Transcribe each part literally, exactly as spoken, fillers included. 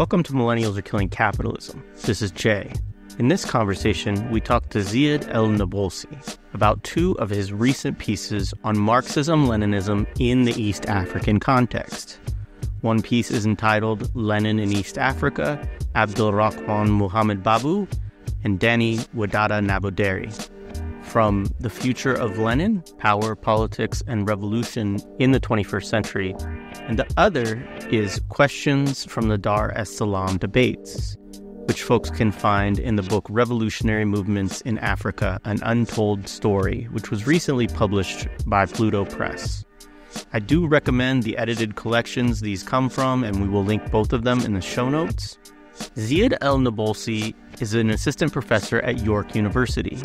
Welcome to Millennials Are Killing Capitalism. This is Jay. In this conversation, we talked to Zeyad El Nabolsy about two of his recent pieces on Marxism-Leninism in the East African context. One piece is entitled Lenin in East Africa, Abdul Rahman Mohamed Babu, and Dani Wadada Nabudere. From The Future of Lenin: Power, Politics, and Revolution in the Twenty-First Century, and the other is Questions from the Dar es Salaam Debates, which folks can find in the book Revolutionary Movements in Africa: An Untold Story, which was recently published by Pluto Press. I do recommend the edited collections these come from, and we will link both of them in the show notes. Zeyad El Nabolsy is an assistant professor at York University.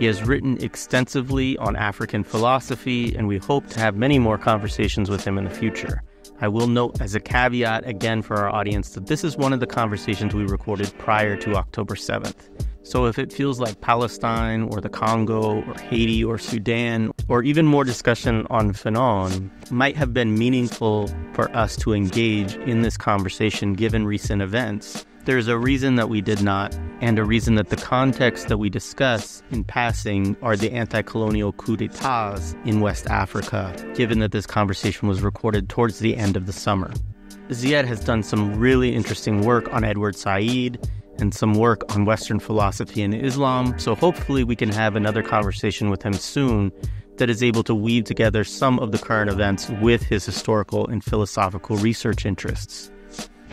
He has written extensively on African philosophy, and we hope to have many more conversations with him in the future. I will note as a caveat again for our audience that this is one of the conversations we recorded prior to October seventh. So if it feels like Palestine or the Congo or Haiti or Sudan, or even more discussion on Fanon, might have been meaningful for us to engage in this conversation given recent events, there's a reason that we did not, and a reason that the context that we discuss in passing are the anti-colonial coups d'etats in West Africa, given that this conversation was recorded towards the end of the summer. Zeyad has done some really interesting work on Edward Said and some work on Western philosophy and Islam, so hopefully we can have another conversation with him soon that is able to weave together some of the current events with his historical and philosophical research interests.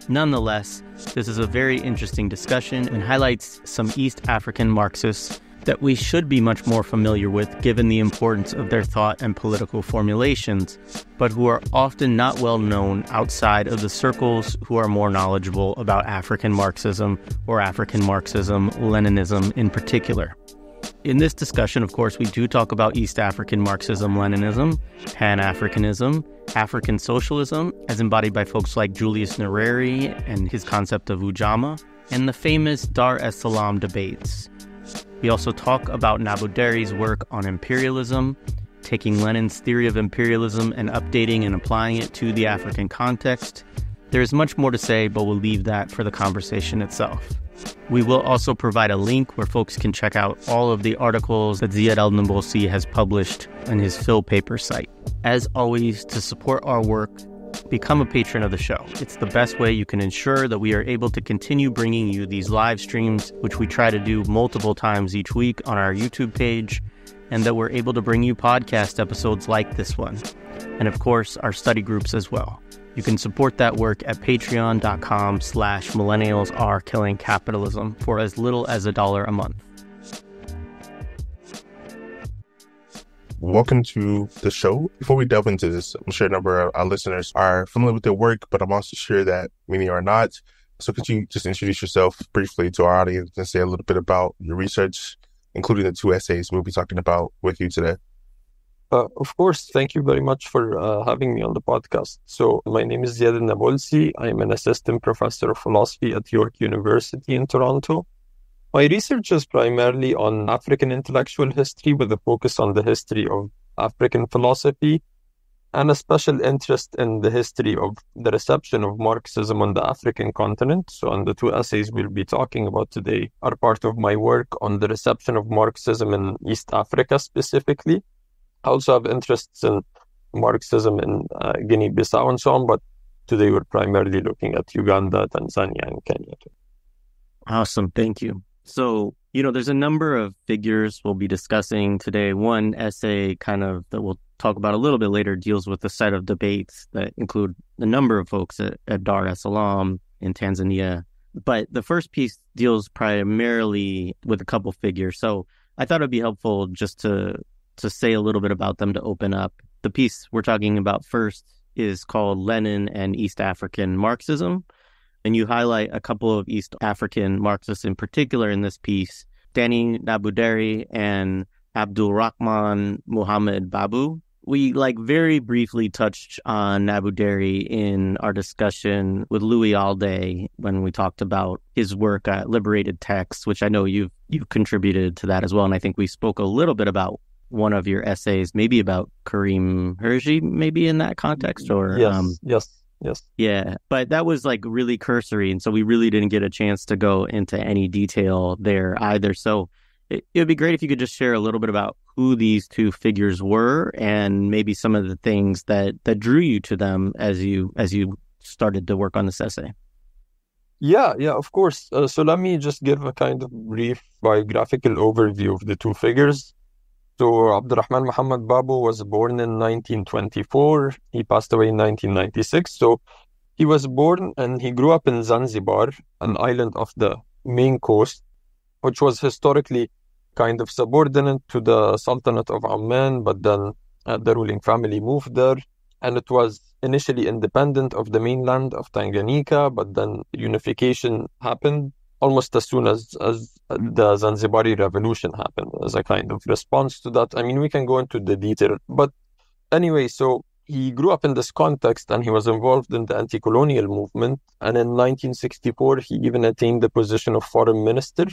Nonetheless, this is a very interesting discussion and highlights some East African Marxists that we should be much more familiar with given the importance of their thought and political formulations, but who are often not well known outside of the circles who are more knowledgeable about African Marxism or African Marxism-Leninism in particular. In this discussion, of course, we do talk about East African Marxism-Leninism, Pan-Africanism, African socialism, as embodied by folks like Julius Nyerere and his concept of Ujamaa, and the famous Dar es Salaam debates. We also talk about Nabudere's work on imperialism, taking Lenin's theory of imperialism and updating and applying it to the African context. There is much more to say, but we'll leave that for the conversation itself. We will also provide a link where folks can check out all of the articles that Zeyad El Nabolsy has published on his Phil Paper site. As always, to support our work, become a patron of the show. It's the best way you can ensure that we are able to continue bringing you these live streams, which we try to do multiple times each week on our YouTube page, and that we're able to bring you podcast episodes like this one. And of course, our study groups as well. You can support that work at patreon.com slash millennials are killing capitalism for as little as a dollar a month. Welcome to the show. Before we delve into this, I'm sure a number of our listeners are familiar with their work, but I'm also sure that many are not. So could you just introduce yourself briefly to our audience and say a little bit about your research, including the two essays we'll be talking about with you today? Uh, of course, thank you very much for uh, having me on the podcast. So my name is Zeyad El Nabolsy. I'm an assistant professor of philosophy at York University in Toronto. My research is primarily on African intellectual history with a focus on the history of African philosophy and a special interest in the history of the reception of Marxism on the African continent. So, and the two essays we'll be talking about today are part of my work on the reception of Marxism in East Africa specifically. I also have interests in Marxism in uh, Guinea-Bissau and so on, but today we're primarily looking at Uganda, Tanzania, and Kenya. Awesome. Thank you. So, you know, there's a number of figures we'll be discussing today. One essay kind of that we'll talk about a little bit later deals with a set of debates that include a number of folks at, at Dar es Salaam in Tanzania. But the first piece deals primarily with a couple figures. So I thought it'd be helpful just to to say a little bit about them to open up. The piece we're talking about first is called Lenin and East African Marxism. And you highlight a couple of East African Marxists in particular in this piece, Dani Nabudere and Abdul Rahman Mohamed Babu. We like very briefly touched on Nabudere in our discussion with Louis Alde when we talked about his work at Liberated Texts, which I know you've, you've contributed to that as well. And I think we spoke a little bit about one of your essays, maybe about Karim Hirji, maybe in that context, or yes, um, yes, Yes. Yeah. But that was like really cursory. And so we really didn't get a chance to go into any detail there either. So it would be great if you could just share a little bit about who these two figures were and maybe some of the things that, that drew you to them as you as you started to work on this essay. Yeah, yeah, of course. Uh, so let me just give a kind of brief biographical overview of the two figures. So Abdul Rahman Mohamed Babu was born in nineteen twenty-four. He passed away in nineteen ninety-six. So he was born and he grew up in Zanzibar, an island off the main coast, which was historically kind of subordinate to the Sultanate of Amman, but then uh, the ruling family moved there. And it was initially independent of the mainland of Tanganyika, but then unification happened almost as soon as, as the Zanzibari revolution happened as a kind of response to that. I mean, we can go into the detail. But anyway, so he grew up in this context and he was involved in the anti-colonial movement. And in nineteen sixty-four, he even attained the position of foreign minister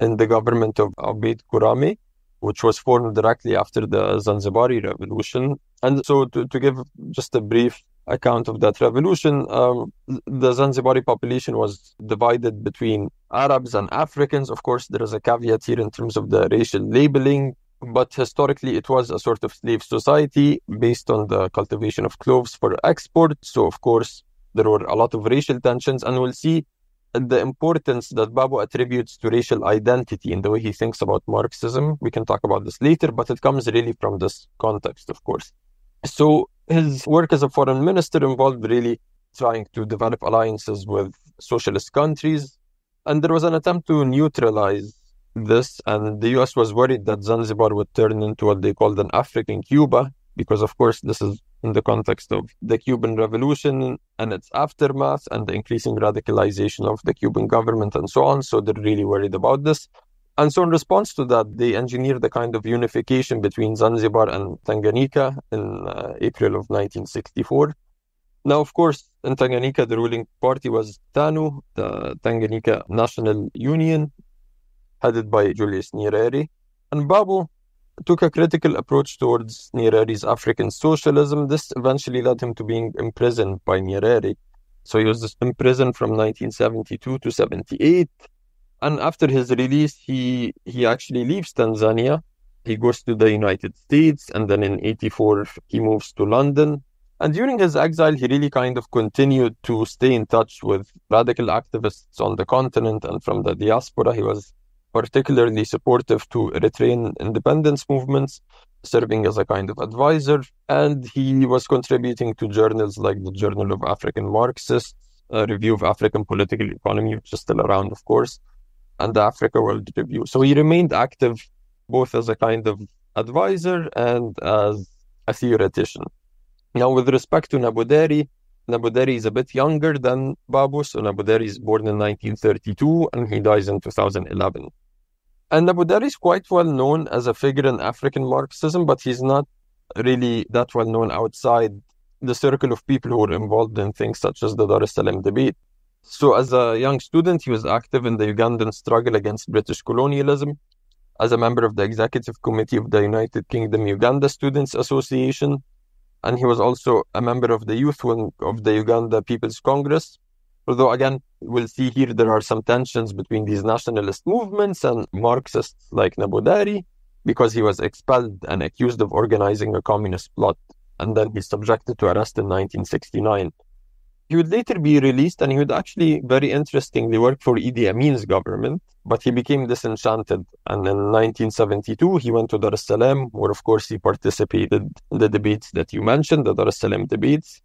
in the government of Abid Kurame, which was formed directly after the Zanzibari revolution. And so to, to give just a brief account of that revolution, um, the Zanzibari population was divided between Arabs and Africans. Of course, there is a caveat here in terms of the racial labeling, but historically it was a sort of slave society based on the cultivation of cloves for export. So of course, there were a lot of racial tensions, and we'll see the importance that Babu attributes to racial identity in the way he thinks about Marxism. We can talk about this later, but it comes really from this context, of course. So his work as a foreign minister involved really trying to develop alliances with socialist countries. And there was an attempt to neutralize this. And the U S was worried that Zanzibar would turn into what they called an African Cuba, because, of course, this is in the context of the Cuban Revolution and its aftermath and the increasing radicalization of the Cuban government and so on. So they're really worried about this. And so in response to that, they engineered a kind of unification between Zanzibar and Tanganyika in uh, April of nineteen sixty-four. Now, of course, in Tanganyika, the ruling party was TANU, the Tanganyika National Union, headed by Julius Nyerere. And Babu took a critical approach towards Nyerere's African socialism. This eventually led him to being imprisoned by Nyerere. So he was imprisoned from nineteen seventy-two to seventy-eight. And after his release, he, he actually leaves Tanzania. He goes to the United States. And then in eighty-four, he moves to London. And during his exile, he really kind of continued to stay in touch with radical activists on the continent and from the diaspora. He was particularly supportive to Eritrean independence movements, serving as a kind of advisor. And he was contributing to journals like the Journal of African Marxists, a review of African political economy, which is still around, of course, and the Africa World Review. So he remained active both as a kind of advisor and as a theoretician. Now, with respect to Nabudere, Nabudere is a bit younger than Babu. So Nabudere is born in nineteen thirty-two and he dies in two thousand eleven. And Nabudere is quite well known as a figure in African Marxism, but he's not really that well known outside the circle of people who were involved in things such as the Dar es Salaam debate. So as a young student, he was active in the Ugandan struggle against British colonialism as a member of the Executive Committee of the United Kingdom Uganda Students Association. And he was also a member of the youth wing of the Uganda People's Congress. Although, again, we'll see here there are some tensions between these nationalist movements and Marxists like Nabudere, because he was expelled and accused of organizing a communist plot. And then he's subjected to arrest in nineteen sixty-nine. He would later be released, and he would actually, very interestingly, work for Idi Amin's government, but he became disenchanted. And in nineteen seventy-two, he went to Dar es Salaam, where, of course, he participated in the debates that you mentioned, the Dar es Salaam debates.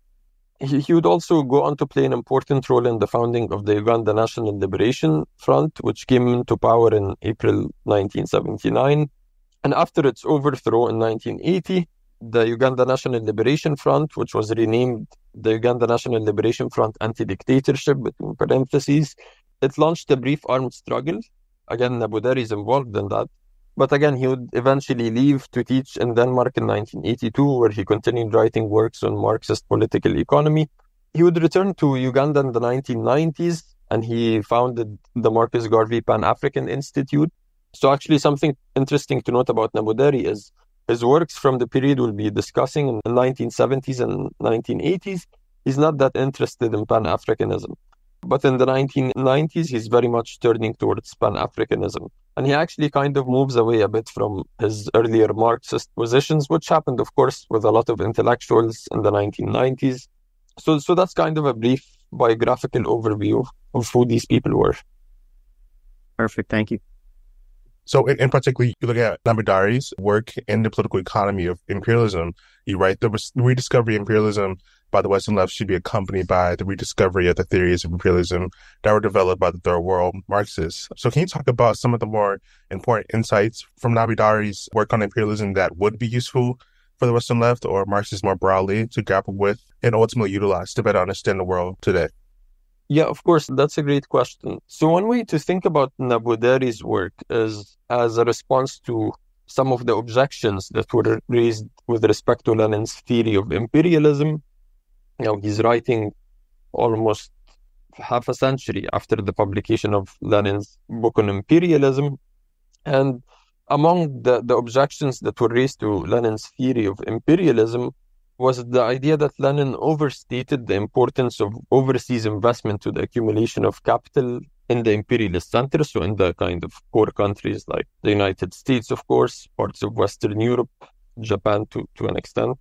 He, he would also go on to play an important role in the founding of the Uganda National Liberation Front, which came into power in April nineteen seventy-nine. And after its overthrow in nineteen eighty, the Uganda National Liberation Front, which was renamed the Uganda National Liberation Front Anti-Dictatorship, between parentheses, it launched a brief armed struggle. Again, Nabudere is involved in that. But again, he would eventually leave to teach in Denmark in nineteen eighty-two, where he continued writing works on Marxist political economy. He would return to Uganda in the nineteen nineties, and he founded the Marcus Garvey Pan-African Institute. So actually, something interesting to note about Nabudere is his works from the period we'll be discussing in the nineteen seventies and nineteen eighties he's not that interested in Pan-Africanism. But in the nineteen nineties, he's very much turning towards Pan-Africanism. And he actually kind of moves away a bit from his earlier Marxist positions, which happened, of course, with a lot of intellectuals in the nineteen nineties. So, so that's kind of a brief biographical overview of who these people were. Perfect. Thank you. So in, in particular, you look at Nabudare's work in the political economy of imperialism. You write, the re- rediscovery of imperialism by the Western left should be accompanied by the rediscovery of the theories of imperialism that were developed by the third world Marxists. So can you talk about some of the more important insights from Nabudare's work on imperialism that would be useful for the Western left or Marxists more broadly to grapple with and ultimately utilize to better understand the world today? Yeah, of course, that's a great question. So one way to think about Nabudare's work is as a response to some of the objections that were raised with respect to Lenin's theory of imperialism. You know, he's writing almost half a century after the publication of Lenin's book on imperialism. And among the, the objections that were raised to Lenin's theory of imperialism was the idea that Lenin overstated the importance of overseas investment to the accumulation of capital in the imperialist center, so in the kind of core countries like the United States, of course, parts of Western Europe, Japan to, to an extent.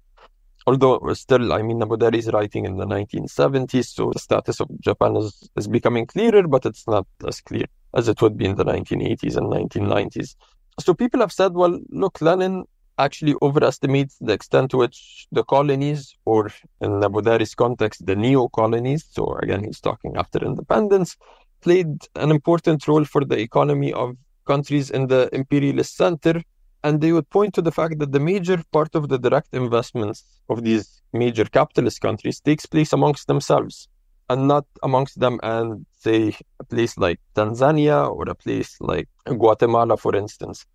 Although still, I mean, Nabudere is writing in the nineteen seventies, so the status of Japan is, is becoming clearer, but it's not as clear as it would be in the nineteen eighties and nineteen nineties. So people have said, well, look, Lenin actually overestimates the extent to which the colonies, or in Nabudare's context, the neo-colonies, so again, he's talking after independence, played an important role for the economy of countries in the imperialist center. And they would point to the fact that the major part of the direct investments of these major capitalist countries takes place amongst themselves and not amongst them and, say, a place like Tanzania or a place like Guatemala, for instance.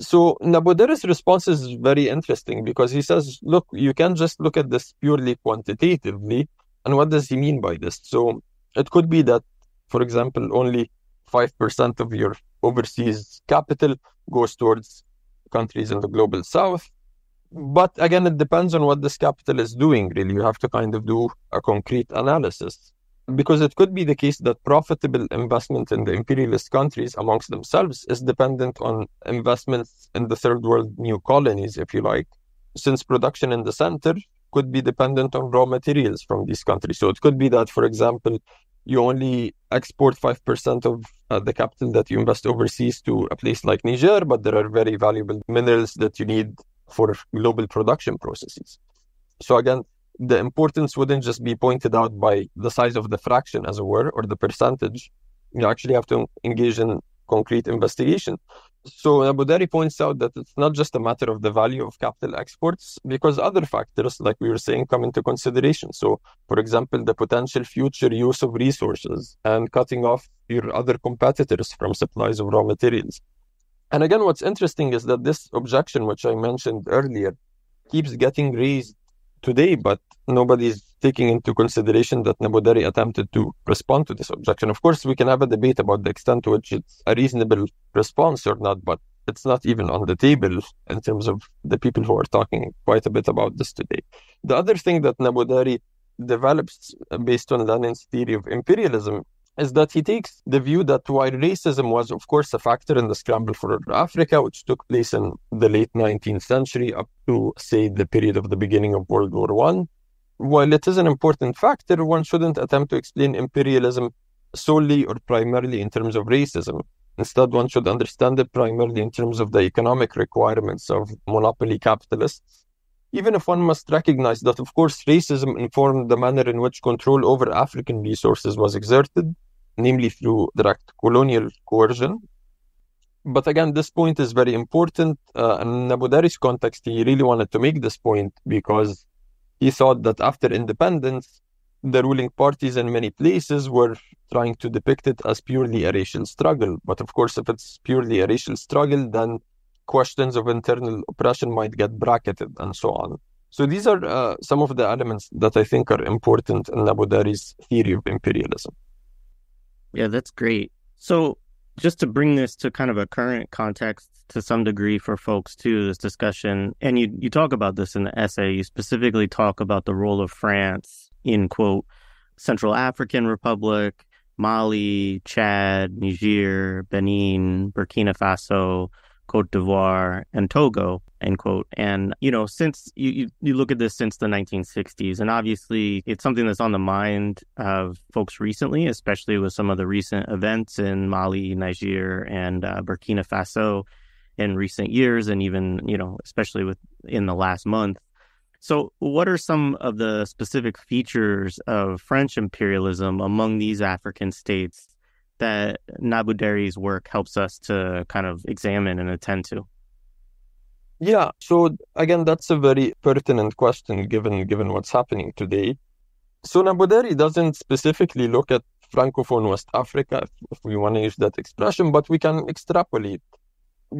So Nabudare's response is very interesting because he says, look, you can't just look at this purely quantitatively. And what does he mean by this? So it could be that, for example, only five percent of your overseas capital goes towards countries in the global south. But again, it depends on what this capital is doing, really. You have to kind of do a concrete analysis because it could be the case that profitable investment in the imperialist countries amongst themselves is dependent on investments in the third world new colonies, if you like, since production in the center could be dependent on raw materials from these countries. So it could be that, for example, you only export five percent of uh, the capital that you invest overseas to a place like Niger, but there are very valuable minerals that you need for global production processes. So again, the importance wouldn't just be pointed out by the size of the fraction, as it were, or the percentage. You actually have to engage in concrete investigation. So Nabudere points out that it's not just a matter of the value of capital exports because other factors, like we were saying, come into consideration. So, for example, the potential future use of resources and cutting off your other competitors from supplies of raw materials. And again, what's interesting is that this objection, which I mentioned earlier, keeps getting raised today, but nobody's taking into consideration that Nabudere attempted to respond to this objection. Of course, we can have a debate about the extent to which it's a reasonable response or not, but it's not even on the table in terms of the people who are talking quite a bit about this today. The other thing that Nabudere develops based on Lenin's theory of imperialism is that he takes the view that while racism was, of course, a factor in the scramble for Africa, which took place in the late nineteenth century up to, say, the period of the beginning of World War One, while it is an important factor, one shouldn't attempt to explain imperialism solely or primarily in terms of racism. Instead, one should understand it primarily in terms of the economic requirements of monopoly capitalists, even if one must recognize that, of course, racism informed the manner in which control over African resources was exerted, namely through direct colonial coercion. But again, this point is very important. Uh, in Nabudare's context, he really wanted to make this point because he thought that after independence, the ruling parties in many places were trying to depict it as purely a racial struggle. But of course, if it's purely a racial struggle, then questions of internal oppression might get bracketed and so on. So these are uh, some of the elements that I think are important in Nabudare's theory of imperialism. Yeah, that's great. So just to bring this to kind of a current context to some degree for folks too, this discussion, and you, you talk about this in the essay, you specifically talk about the role of France in, quote, Central African Republic, Mali, Chad, Niger, Benin, Burkina Faso, Cote d'Ivoire, and Togo, end quote. And, you know, since you, you, you look at this since the nineteen sixties, and obviously it's something that's on the mind of folks recently, especially with some of the recent events in Mali, Niger, and uh, Burkina Faso in recent years, and even, you know, especially with in the last month. So what are some of the specific features of French imperialism among these African states that Nabudere's work helps us to kind of examine and attend to? Yeah, so again, that's a very pertinent question given given what's happening today. So Nabudere doesn't specifically look at Francophone West Africa, if, if we want to use that expression, but we can extrapolate.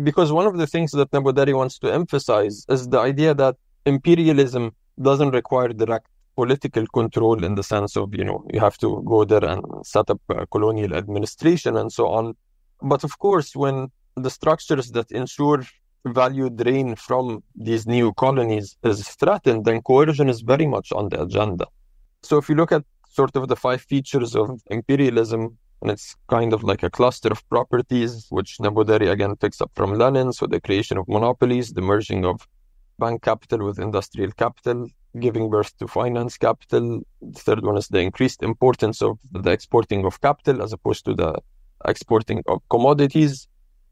Because one of the things that Nabudere wants to emphasize is the idea that imperialism doesn't require direct political control in the sense of, you know, you have to go there and set up a colonial administration and so on. But of course, when the structures that ensure value drain from these new colonies is threatened, then coercion is very much on the agenda. So if you look at sort of the five features of imperialism, and it's kind of like a cluster of properties, which Nabudere again picks up from Lenin, so the creation of monopolies, the merging of bank capital with industrial capital, giving birth to finance capital. The third one is the increased importance of the exporting of capital as opposed to the exporting of commodities.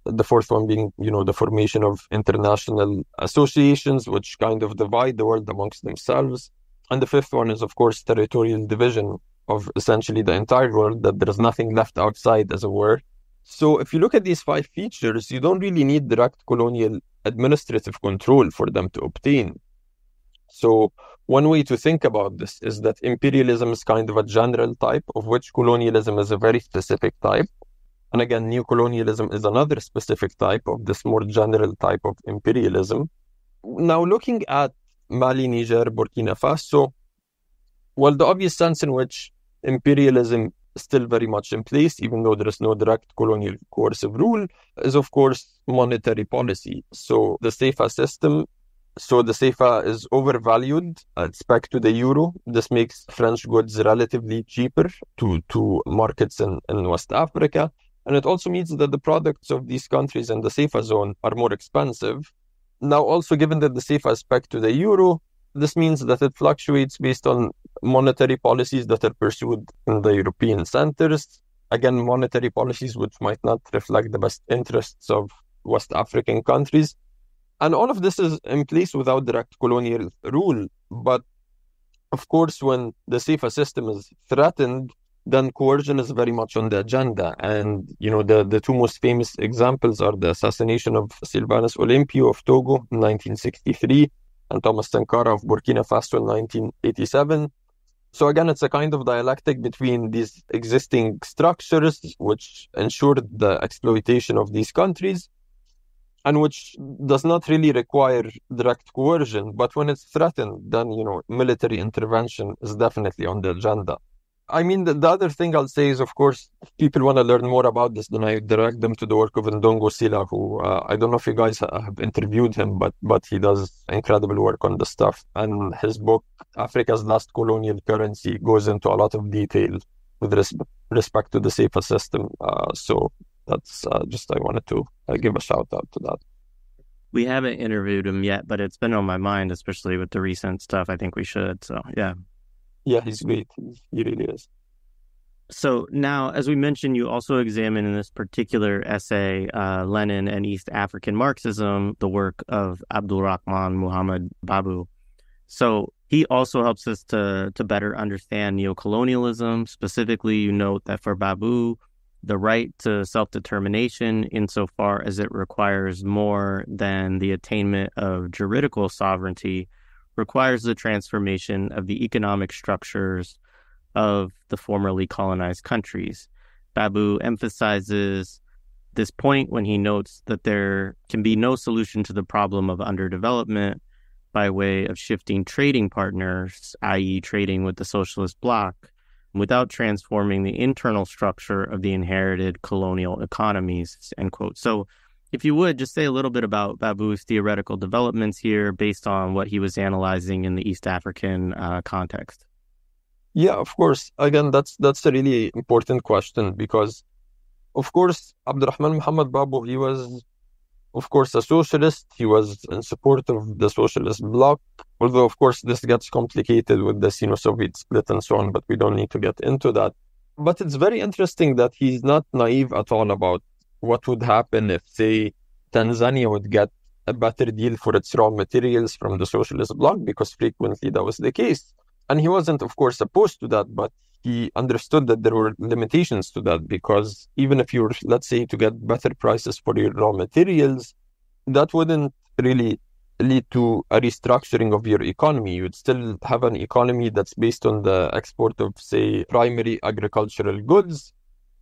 The fourth one being, you know, the formation of international associations, which kind of divide the world amongst themselves. And the fifth one is, of course, territorial division of essentially the entire world, that there is nothing left outside, as it were. So if you look at these five features, you don't really need direct colonial administrative control for them to obtain. So one way to think about this is that imperialism is kind of a general type, of which colonialism is a very specific type. And again, neocolonialism is another specific type of this more general type of imperialism. Now, looking at Mali, Niger, Burkina Faso, well, the obvious sense in which imperialism is still very much in place, even though there is no direct colonial coercive rule, is, of course, monetary policy. So the C F A system So the C F A is overvalued. It's back to the euro. This makes French goods relatively cheaper to, to markets in, in West Africa. And it also means that the products of these countries in the C F A zone are more expensive. Now, also given that the C F A is back to the euro, this means that it fluctuates based on monetary policies that are pursued in the European centers. Again, monetary policies which might not reflect the best interests of West African countries. And all of this is in place without direct colonial rule. But of course, when the C F A system is threatened, then coercion is very much on the agenda. And, you know, the, the two most famous examples are the assassination of Sylvanus Olympio of Togo in nineteen sixty-three and Thomas Sankara of Burkina Faso in nineteen eighty-seven. So again, it's a kind of dialectic between these existing structures which ensured the exploitation of these countries, and which does not really require direct coercion. But when it's threatened, then, you know, military intervention is definitely on the agenda. I mean, the, the other thing I'll say is, of course, if people want to learn more about this, then I direct them to the work of Ndongo Sila, who uh, I don't know if you guys have interviewed him, but, but he does incredible work on this stuff. And his book, Africa's Last Colonial Currency, goes into a lot of detail with res- respect to the C F A system. Uh, so... That's uh, just, I wanted to uh, give a shout out to that. We haven't interviewed him yet, but it's been on my mind, especially with the recent stuff. I think we should. So, yeah. Yeah, he's great. He really is. So now, as we mentioned, you also examine in this particular essay, uh, Lenin and East African Marxism, the work of Abdul Rahman Mohamed Babu. So he also helps us to, to better understand neocolonialism. Specifically, you note that for Babu, the right to self-determination, insofar as it requires more than the attainment of juridical sovereignty, requires the transformation of the economic structures of the formerly colonized countries. Babu emphasizes this point when he notes that there can be no solution to the problem of underdevelopment by way of shifting trading partners, that is trading with the socialist bloc, without transforming the internal structure of the inherited colonial economies, end quote. So if you would, just say a little bit about Babu's theoretical developments here based on what he was analyzing in the East African uh, context. Yeah, of course. Again, that's that's a really important question because, of course, Abdul Rahman Mohamed Babu, he was, of course, a socialist. He was in support of the socialist bloc. Although, of course, this gets complicated with the Sino-Soviet split and so on, but we don't need to get into that. But it's very interesting that he's not naive at all about what would happen if, say, Tanzania would get a better deal for its raw materials from the socialist bloc, because frequently that was the case. And he wasn't, of course, opposed to that, but he understood that there were limitations to that, because even if you were, let's say, to get better prices for your raw materials, that wouldn't really lead to a restructuring of your economy. You'd still have an economy that's based on the export of, say, primary agricultural goods,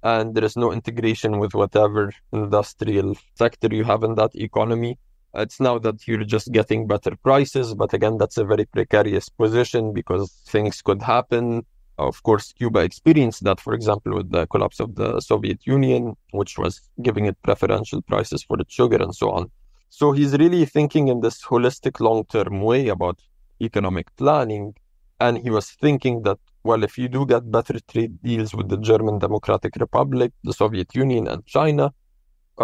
and there is no integration with whatever industrial sector you have in that economy. It's now that you're just getting better prices, but again, that's a very precarious position because things could happen. Of course, Cuba experienced that, for example, with the collapse of the Soviet Union, which was giving it preferential prices for its sugar and so on. So he's really thinking in this holistic long-term way about economic planning. And he was thinking that, well, if you do get better trade deals with the German Democratic Republic, the Soviet Union, and China,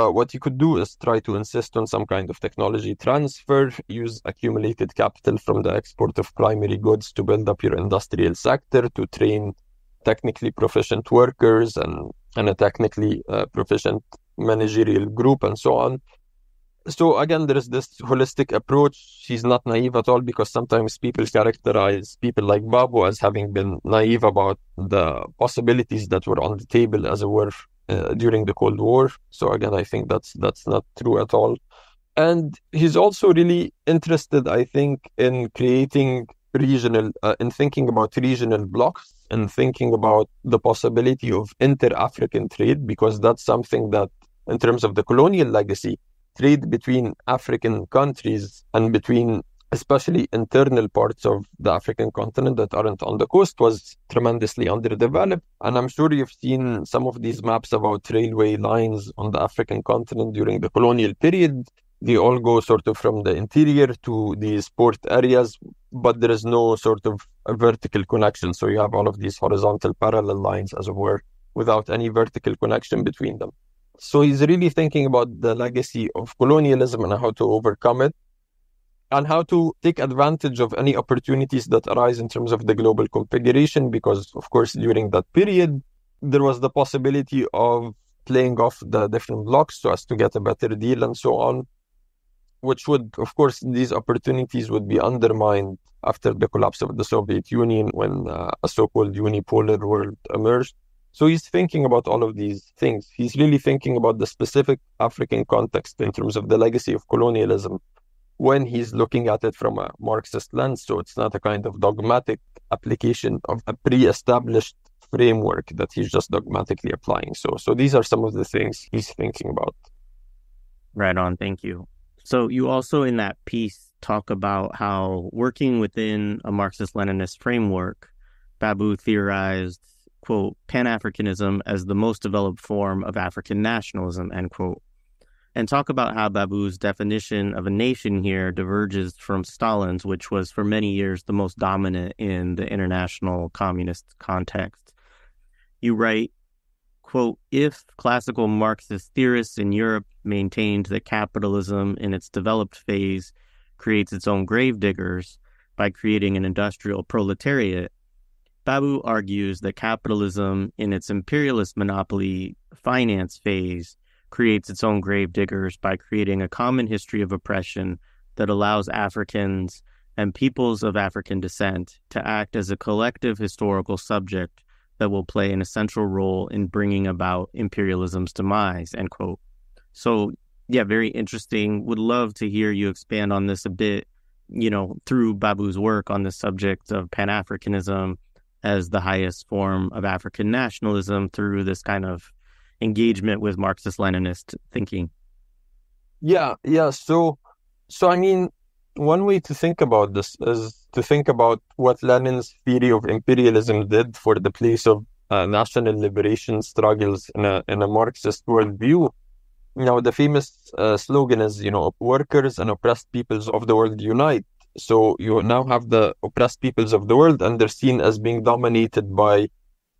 Uh, what you could do is try to insist on some kind of technology transfer, use accumulated capital from the export of primary goods to build up your industrial sector, to train technically proficient workers and, and a technically uh, proficient managerial group and so on. So again, there is this holistic approach. He's not naive at all, because sometimes people characterize people like Babu as having been naive about the possibilities that were on the table, as it were, Uh, during the Cold War. So again, I think that's that's not true at all. And he's also really interested, I think, in creating regional, uh, in thinking about regional blocks and thinking about the possibility of inter-African trade, because that's something that, in terms of the colonial legacy, trade between African countries and between especially internal parts of the African continent that aren't on the coast was tremendously underdeveloped. And I'm sure you've seen some of these maps about railway lines on the African continent during the colonial period. They all go sort of from the interior to these port areas, but there is no sort of a vertical connection. So you have all of these horizontal parallel lines, as it were, without any vertical connection between them. So he's really thinking about the legacy of colonialism and how to overcome it, and how to take advantage of any opportunities that arise in terms of the global configuration, because, of course, during that period, there was the possibility of playing off the different blocks so as to get a better deal and so on, which would, of course, these opportunities would be undermined after the collapse of the Soviet Union when uh, a so-called unipolar world emerged. So he's thinking about all of these things. He's really thinking about the specific African context in terms of the legacy of colonialism, when he's looking at it from a Marxist lens. So it's not a kind of dogmatic application of a pre-established framework that he's just dogmatically applying. So, so these are some of the things he's thinking about. Right on. Thank you. So you also in that piece talk about how working within a Marxist-Leninist framework, Babu theorized, quote, Pan-Africanism as the most developed form of African nationalism, end quote. And talk about how Babu's definition of a nation here diverges from Stalin's, which was for many years the most dominant in the international communist context. You write, quote, if classical Marxist theorists in Europe maintained that capitalism in its developed phase creates its own gravediggers by creating an industrial proletariat, Babu argues that capitalism in its imperialist monopoly finance phase creates its own grave diggers by creating a common history of oppression that allows Africans and peoples of African descent to act as a collective historical subject that will play an essential role in bringing about imperialism's demise, end quote. So, yeah, very interesting. Would love to hear you expand on this a bit, you know, through Babu's work on the subject of Pan-Africanism as the highest form of African nationalism through this kind of engagement with Marxist-Leninist thinking. Yeah, yeah. So, so I mean, one way to think about this is to think about what Lenin's theory of imperialism did for the place of uh, national liberation struggles in a in a Marxist worldview. Now, the famous uh, slogan is, you know, workers and oppressed peoples of the world unite. So you now have the oppressed peoples of the world, and they're seen as being dominated by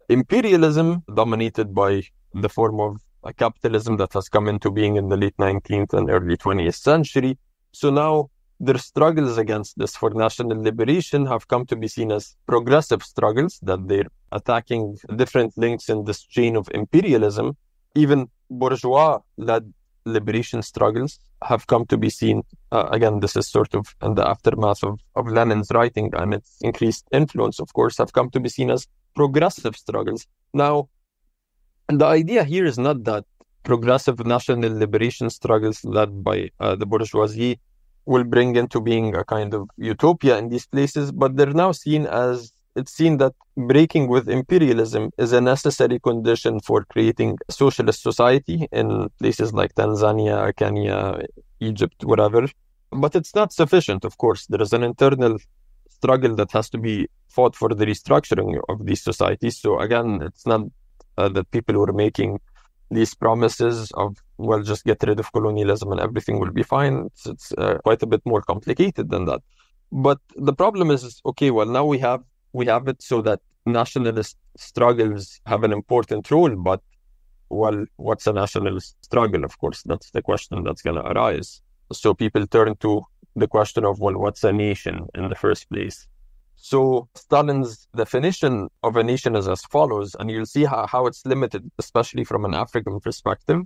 imperialism, dominated by the form of a capitalism that has come into being in the late nineteenth and early twentieth century. So now their struggles against this for national liberation have come to be seen as progressive struggles, that they're attacking different links in this chain of imperialism. Even bourgeois-led liberation struggles have come to be seen. Uh, again, this is sort of in the aftermath of, of Lenin's writing and its increased influence, of course, have come to be seen as progressive struggles. Now, the idea here is not that progressive national liberation struggles led by uh, the bourgeoisie will bring into being a kind of utopia in these places, but they're now seen as, it's seen that breaking with imperialism is a necessary condition for creating a socialist society in places like Tanzania, Kenya, Egypt, whatever. But it's not sufficient, of course. There is an internal struggle that has to be fought for the restructuring of these societies. So again, it's not uh, that people who are making these promises of, well, just get rid of colonialism and everything will be fine. It's, it's uh, quite a bit more complicated than that. But the problem is, okay, well, now we have we have it so that nationalist struggles have an important role, but, well, what's a nationalist struggle? Of course, that's the question that's going to arise. So people turn to the question of, well, what's a nation in the first place? So Stalin's definition of a nation is as follows, and you'll see how, how it's limited, especially from an African perspective,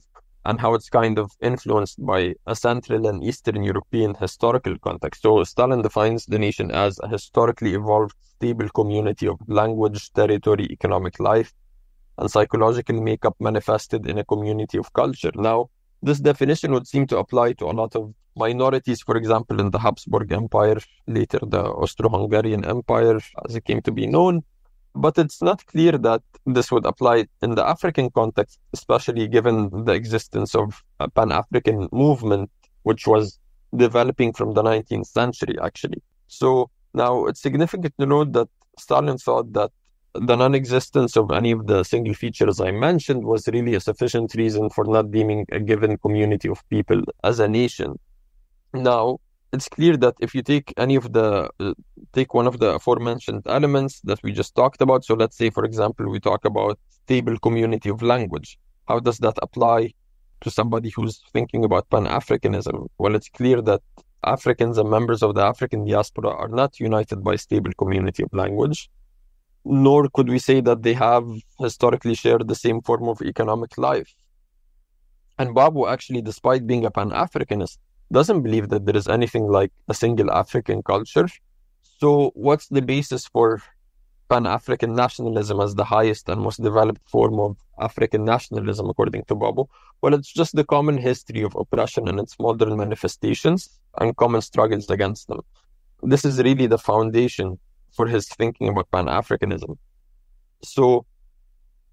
and how it's kind of influenced by a Central and Eastern European historical context. So Stalin defines the nation as a historically evolved, stable community of language, territory, economic life, and psychological makeup manifested in a community of culture. Now, this definition would seem to apply to a lot of minorities, for example, in the Habsburg Empire, later the Austro-Hungarian Empire, as it came to be known. But it's not clear that this would apply in the African context, especially given the existence of a Pan-African movement, which was developing from the nineteenth century, actually. So now it's significant to note that Stalin thought that the non-existence of any of the single features I mentioned was really a sufficient reason for not deeming a given community of people as a nation. Now, it's clear that if you take any of the, uh, take one of the aforementioned elements that we just talked about. So let's say, for example, we talk about stable community of language. How does that apply to somebody who's thinking about Pan-Africanism? Well, it's clear that Africans and members of the African diaspora are not united by stable community of language, nor could we say that they have historically shared the same form of economic life. And Babu actually, despite being a Pan-Africanist, doesn't believe that there is anything like a single African culture. So what's the basis for Pan-African nationalism as the highest and most developed form of African nationalism, according to Babu? Well, it's just the common history of oppression and its modern manifestations and common struggles against them. This is really the foundation for his thinking about Pan-Africanism. So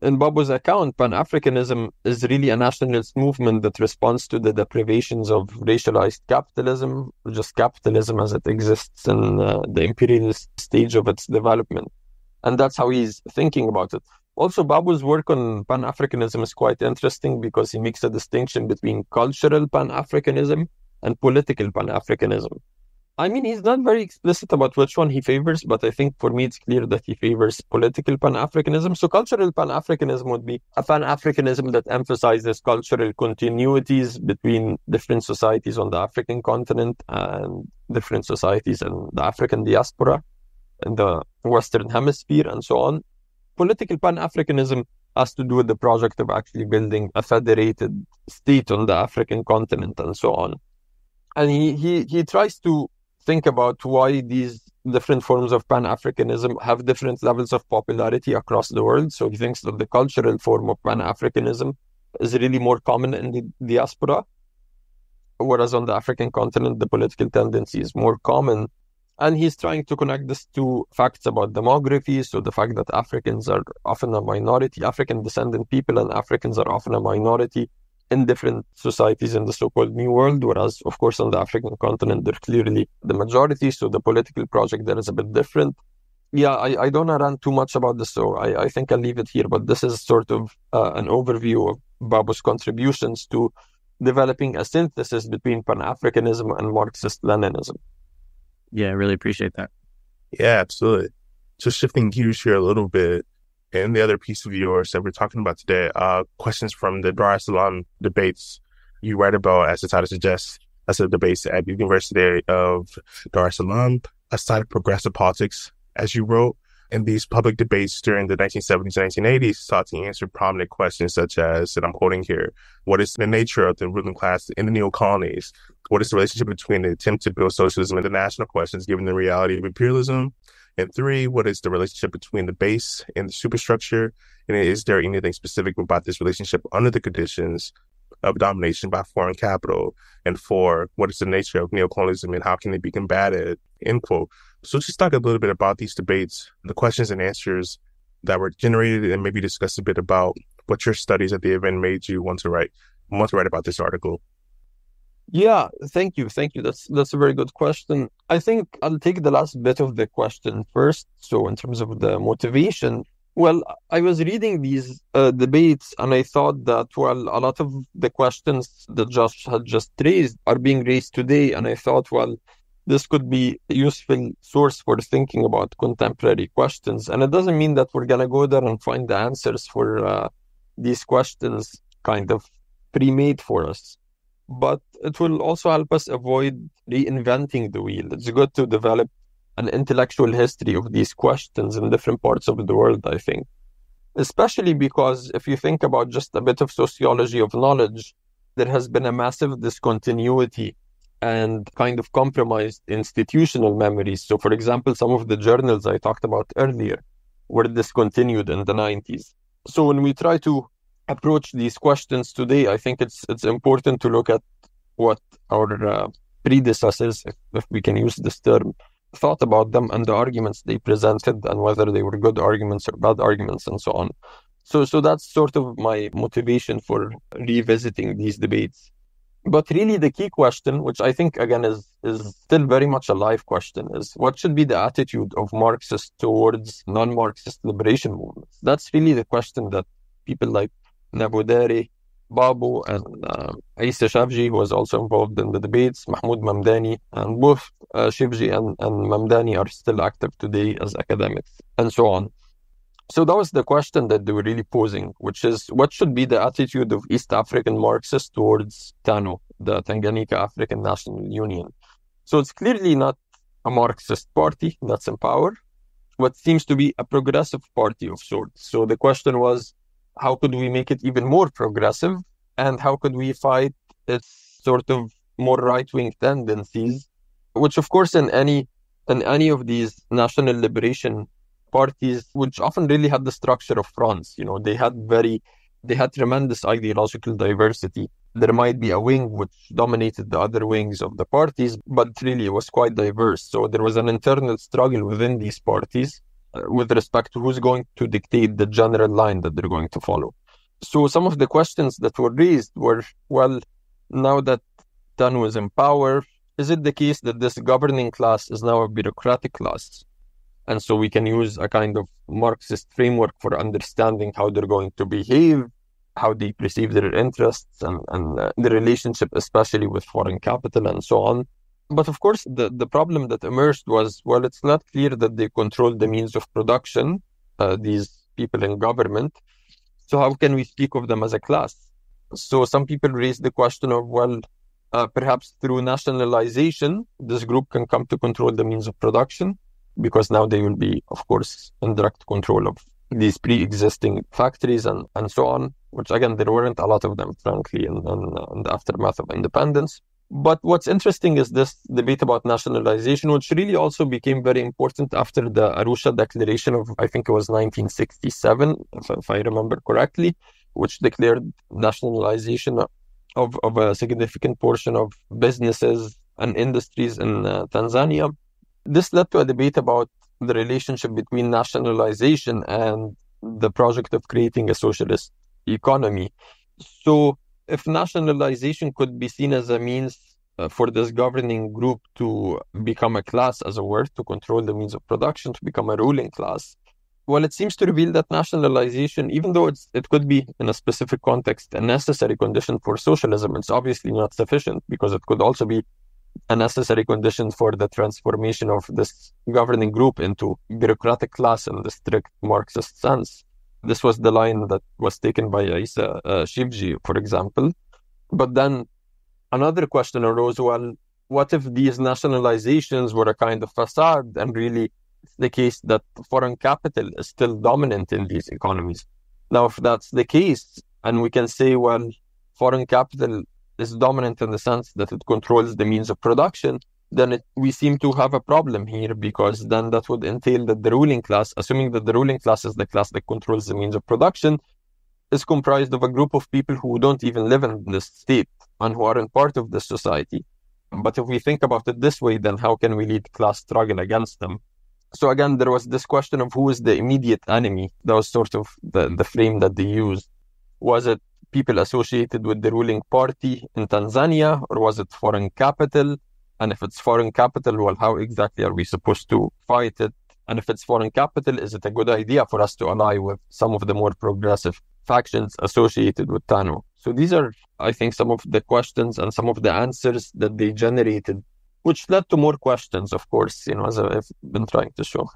in Babu's account, Pan-Africanism is really a nationalist movement that responds to the deprivations of racialized capitalism, just capitalism as it exists in uh, the imperialist stage of its development. And that's how he's thinking about it. Also, Babu's work on Pan-Africanism is quite interesting because he makes a distinction between cultural Pan-Africanism and political Pan-Africanism. I mean, he's not very explicit about which one he favors, but I think for me it's clear that he favors political Pan-Africanism. So cultural Pan-Africanism would be a Pan-Africanism that emphasizes cultural continuities between different societies on the African continent and different societies in the African diaspora, in the Western Hemisphere, and so on. Political Pan-Africanism has to do with the project of actually building a federated state on the African continent, and so on. And he, he, he tries to think about why these different forms of Pan-Africanism have different levels of popularity across the world. So he thinks that the cultural form of Pan-Africanism is really more common in the diaspora, whereas on the African continent, the political tendency is more common. And he's trying to connect this to facts about demography, so the fact that Africans are often a minority, African descendant people and Africans are often a minority in different societies in the so-called New World, whereas, of course, on the African continent, they're clearly the majority, so the political project there is a bit different. Yeah, I, I don't want to rant too much about this, so I, I think I'll leave it here, but this is sort of uh, an overview of Babu's contributions to developing a synthesis between Pan-Africanism and Marxist-Leninism. Yeah, I really appreciate that. Yeah, absolutely. So shifting gears here a little bit, and the other piece of yours that we're talking about today, uh, questions from the Dar es Salaam debates. You write about, as the title suggests, as a debates at the University of Dar es Salaam, a side of progressive politics, as you wrote. And these public debates during the nineteen seventies and nineteen eighties sought to answer prominent questions such as, and I'm quoting here, what is the nature of the ruling class in the neo-colonies? What is the relationship between the attempt to build socialism and the national questions given the reality of imperialism? And three, what is the relationship between the base and the superstructure? And is there anything specific about this relationship under the conditions of domination by foreign capital? And four, what is the nature of neocolonialism and how can it be combated? End quote. So just talk a little bit about these debates, the questions and answers that were generated, and maybe discuss a bit about what your studies at the event made you want to write, want to write about this article. Yeah, thank you. Thank you. That's that's a very good question. I think I'll take the last bit of the question first. So in terms of the motivation, well, I was reading these uh, debates and I thought that, well, a lot of the questions that Josh had just raised are being raised today. And I thought, well, this could be a useful source for thinking about contemporary questions. And it doesn't mean that we're going to go there and find the answers for uh, these questions kind of pre-made for us. But it will also help us avoid reinventing the wheel. It's good to develop an intellectual history of these questions in different parts of the world, I think. Especially because if you think about just a bit of sociology of knowledge, there has been a massive discontinuity and kind of compromised institutional memories. So, for example, some of the journals I talked about earlier were discontinued in the nineties. So when we try to approach these questions today, I think it's it's important to look at what our uh, predecessors, if, if we can use this term, thought about them and the arguments they presented and whether they were good arguments or bad arguments and so on. So, so that's sort of my motivation for revisiting these debates. But really the key question, which I think, again, is, is still very much a live question, is what should be the attitude of Marxists towards non-Marxist liberation movements? That's really the question that people like Nabudere, Babu, and uh, Issa Shivji, who was also involved in the debates, Mahmoud Mamdani, and both uh, Shivji and, and Mamdani are still active today as academics, and so on. So that was the question that they were really posing, which is what should be the attitude of East African Marxists towards TANU, the Tanganyika African National Union. So it's clearly not a Marxist party that's in power, what seems to be a progressive party of sorts. So the question was, how could we make it even more progressive? And how could we fight its sort of more right-wing tendencies? Which, of course, in any in any of these national liberation parties, which often really had the structure of France, you know, they had very, they had tremendous ideological diversity. There might be a wing which dominated the other wings of the parties, but really it was quite diverse. So there was an internal struggle within these parties with respect to who's going to dictate the general line that they're going to follow. So some of the questions that were raised were, well, now that TANU is in power, is it the case that this governing class is now a bureaucratic class? And so we can use a kind of Marxist framework for understanding how they're going to behave, how they perceive their interests, and, and uh, the relationship, especially with foreign capital and so on. But of course, the, the problem that emerged was, well, it's not clear that they control the means of production, uh, these people in government. So how can we speak of them as a class? So some people raised the question of, well, uh, perhaps through nationalization, this group can come to control the means of production, because now they will be, of course, in direct control of these pre-existing factories and, and so on, which, again, there weren't a lot of them, frankly, in, in, in the aftermath of independence. But what's interesting is this debate about nationalization, which really also became very important after the Arusha Declaration of, I think it was nineteen sixty-seven, if, if I remember correctly, which declared nationalization of, of a significant portion of businesses and industries in uh, Tanzania. This led to a debate about the relationship between nationalization and the project of creating a socialist economy. So if nationalization could be seen as a means uh, for this governing group to become a class, as it were, to control the means of production, to become a ruling class, well, it seems to reveal that nationalization, even though it's, it could be, in a specific context, a necessary condition for socialism, it's obviously not sufficient, because it could also be a necessary condition for the transformation of this governing group into bureaucratic class in the strict Marxist sense. This was the line that was taken by Issa uh, Shivji, for example. But then another question arose, well, what if these nationalizations were a kind of facade and really it's the case that foreign capital is still dominant in these economies? Now, if that's the case, and we can say, well, foreign capital is dominant in the sense that it controls the means of production, then it, we seem to have a problem here, because then that would entail that the ruling class, assuming that the ruling class is the class that controls the means of production, is comprised of a group of people who don't even live in this state and who aren't part of this society. But if we think about it this way, then how can we lead class struggle against them? So again, there was this question of who is the immediate enemy. That was sort of the, the frame that they used. Was it people associated with the ruling party in Tanzania, or was it foreign capital? And if it's foreign capital, well, how exactly are we supposed to fight it? And if it's foreign capital, is it a good idea for us to ally with some of the more progressive factions associated with Tano? So these are, I think, some of the questions and some of the answers that they generated, which led to more questions, of course, you know, as I've been trying to show.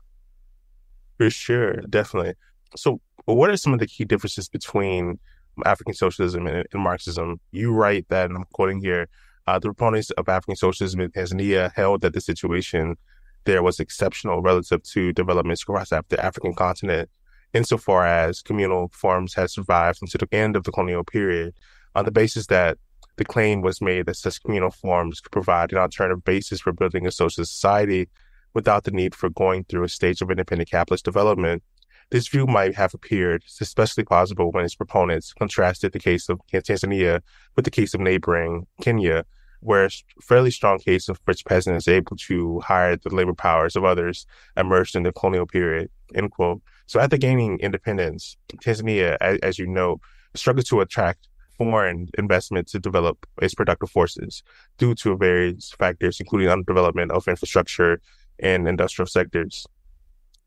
For sure, definitely. So what are some of the key differences between African socialism and, and Marxism? You write that, and I'm quoting here, uh, the proponents of African socialism in Tanzania held that the situation there was exceptional relative to developments across the African continent, insofar as communal forms had survived until the end of the colonial period, on the basis that the claim was made that such communal forms could provide an alternative basis for building a socialist society without the need for going through a stage of independent capitalist development. This view might have appeared especially plausible when its proponents contrasted the case of Tanzania with the case of neighboring Kenya, where a fairly strong case of rich peasants able to hire the labor powers of others emerged in the colonial period, end quote. So after gaining independence, Tanzania, as, as you know, struggled to attract foreign investment to develop its productive forces due to various factors, including underdevelopment of infrastructure and industrial sectors.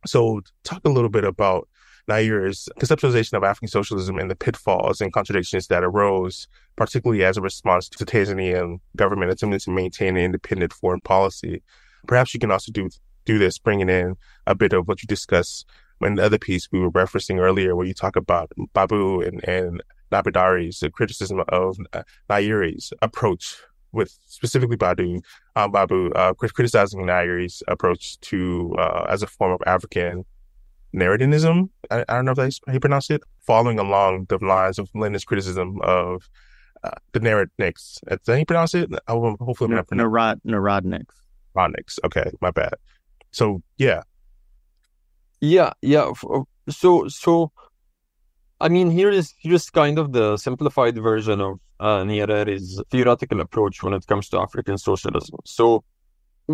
So talk a little bit about Nyere's conceptualization of African socialism and the pitfalls and contradictions that arose, particularly as a response to the Tanzanian government attempting to maintain an independent foreign policy. Perhaps you can also do do this, bringing in a bit of what you discussed in the other piece we were referencing earlier, where you talk about Babu and, and Nabudare's criticism of Nyere's approach, with specifically Badu, um, Babu uh, criticizing Nyere's approach to uh, as a form of African Nigerianism. I, I don't know if that's how you pronounce it. Following along the lines of Lenin's criticism of uh, the Narodniks. Is that how you pronounce it? I, hopefully, I'm no, not Narodniks. Narodniks. Okay, my bad. So yeah, yeah, yeah. So so, I mean, here is here's kind of the simplified version of Uh, Nyerere's theoretical approach when it comes to African socialism. So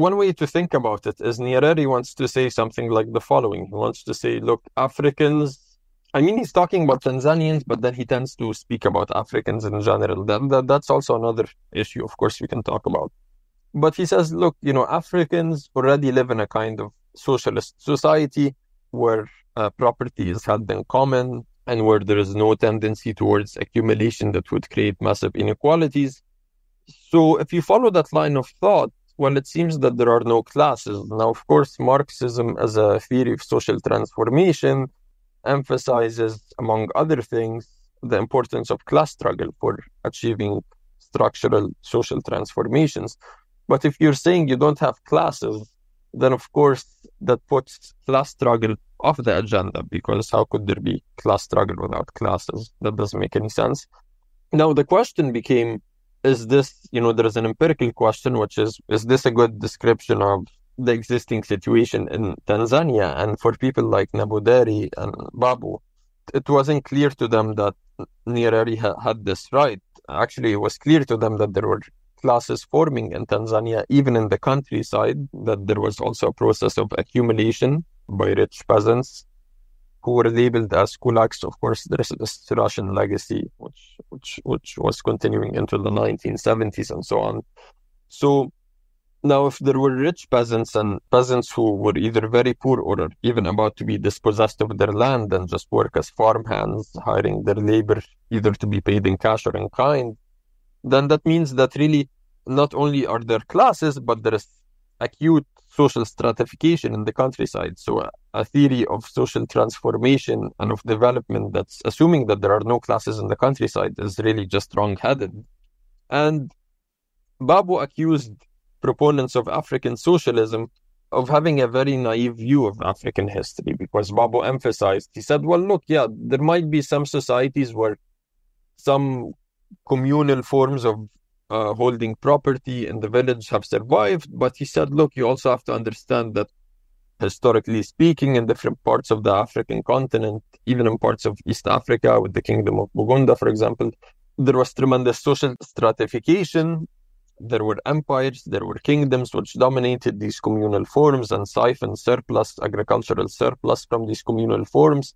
one way to think about it is Nyerere wants to say something like the following. He wants to say, look, Africans, I mean, he's talking about Tanzanians, but then he tends to speak about Africans in general. That, that that's also another issue, of course, we can talk about. But he says, look, you know, Africans already live in a kind of socialist society where uh, property is held in common, and where there is no tendency towards accumulation that would create massive inequalities. So if you follow that line of thought, well, it seems that there are no classes. Now, of course, Marxism as a theory of social transformation emphasizes, among other things, the importance of class struggle for achieving structural social transformations. But if you're saying you don't have classes, then of course that puts class struggle off the agenda, because how could there be class struggle without classes? That doesn't make any sense. Now the question became, is this, you know, there is an empirical question, which is, is this a good description of the existing situation in Tanzania? And for people like Nabudere and Babu, it wasn't clear to them that Nyerere ha- had this right. Actually, it was clear to them that there were classes forming in Tanzania, even in the countryside, that there was also a process of accumulation by rich peasants who were labeled as kulaks. Of course, there is this Russian legacy, which, which, which was continuing into the nineteen seventies and so on. So now if there were rich peasants and peasants who were either very poor or even about to be dispossessed of their land and just work as farmhands, hiring their labor either to be paid in cash or in kind, then that means that really not only are there classes, but there is acute social stratification in the countryside. So a theory of social transformation and of development that's assuming that there are no classes in the countryside is really just wrong-headed. And Babu accused proponents of African socialism of having a very naive view of African history, because Babu emphasized, he said, well, look, yeah, there might be some societies where some communal forms of Uh, holding property in the village have survived, but he said, look, you also have to understand that historically speaking, in different parts of the African continent, even in parts of East Africa with the Kingdom of Burgundy, for example, there was tremendous social stratification. There were empires, there were kingdoms which dominated these communal forms and siphoned surplus, agricultural surplus from these communal forms.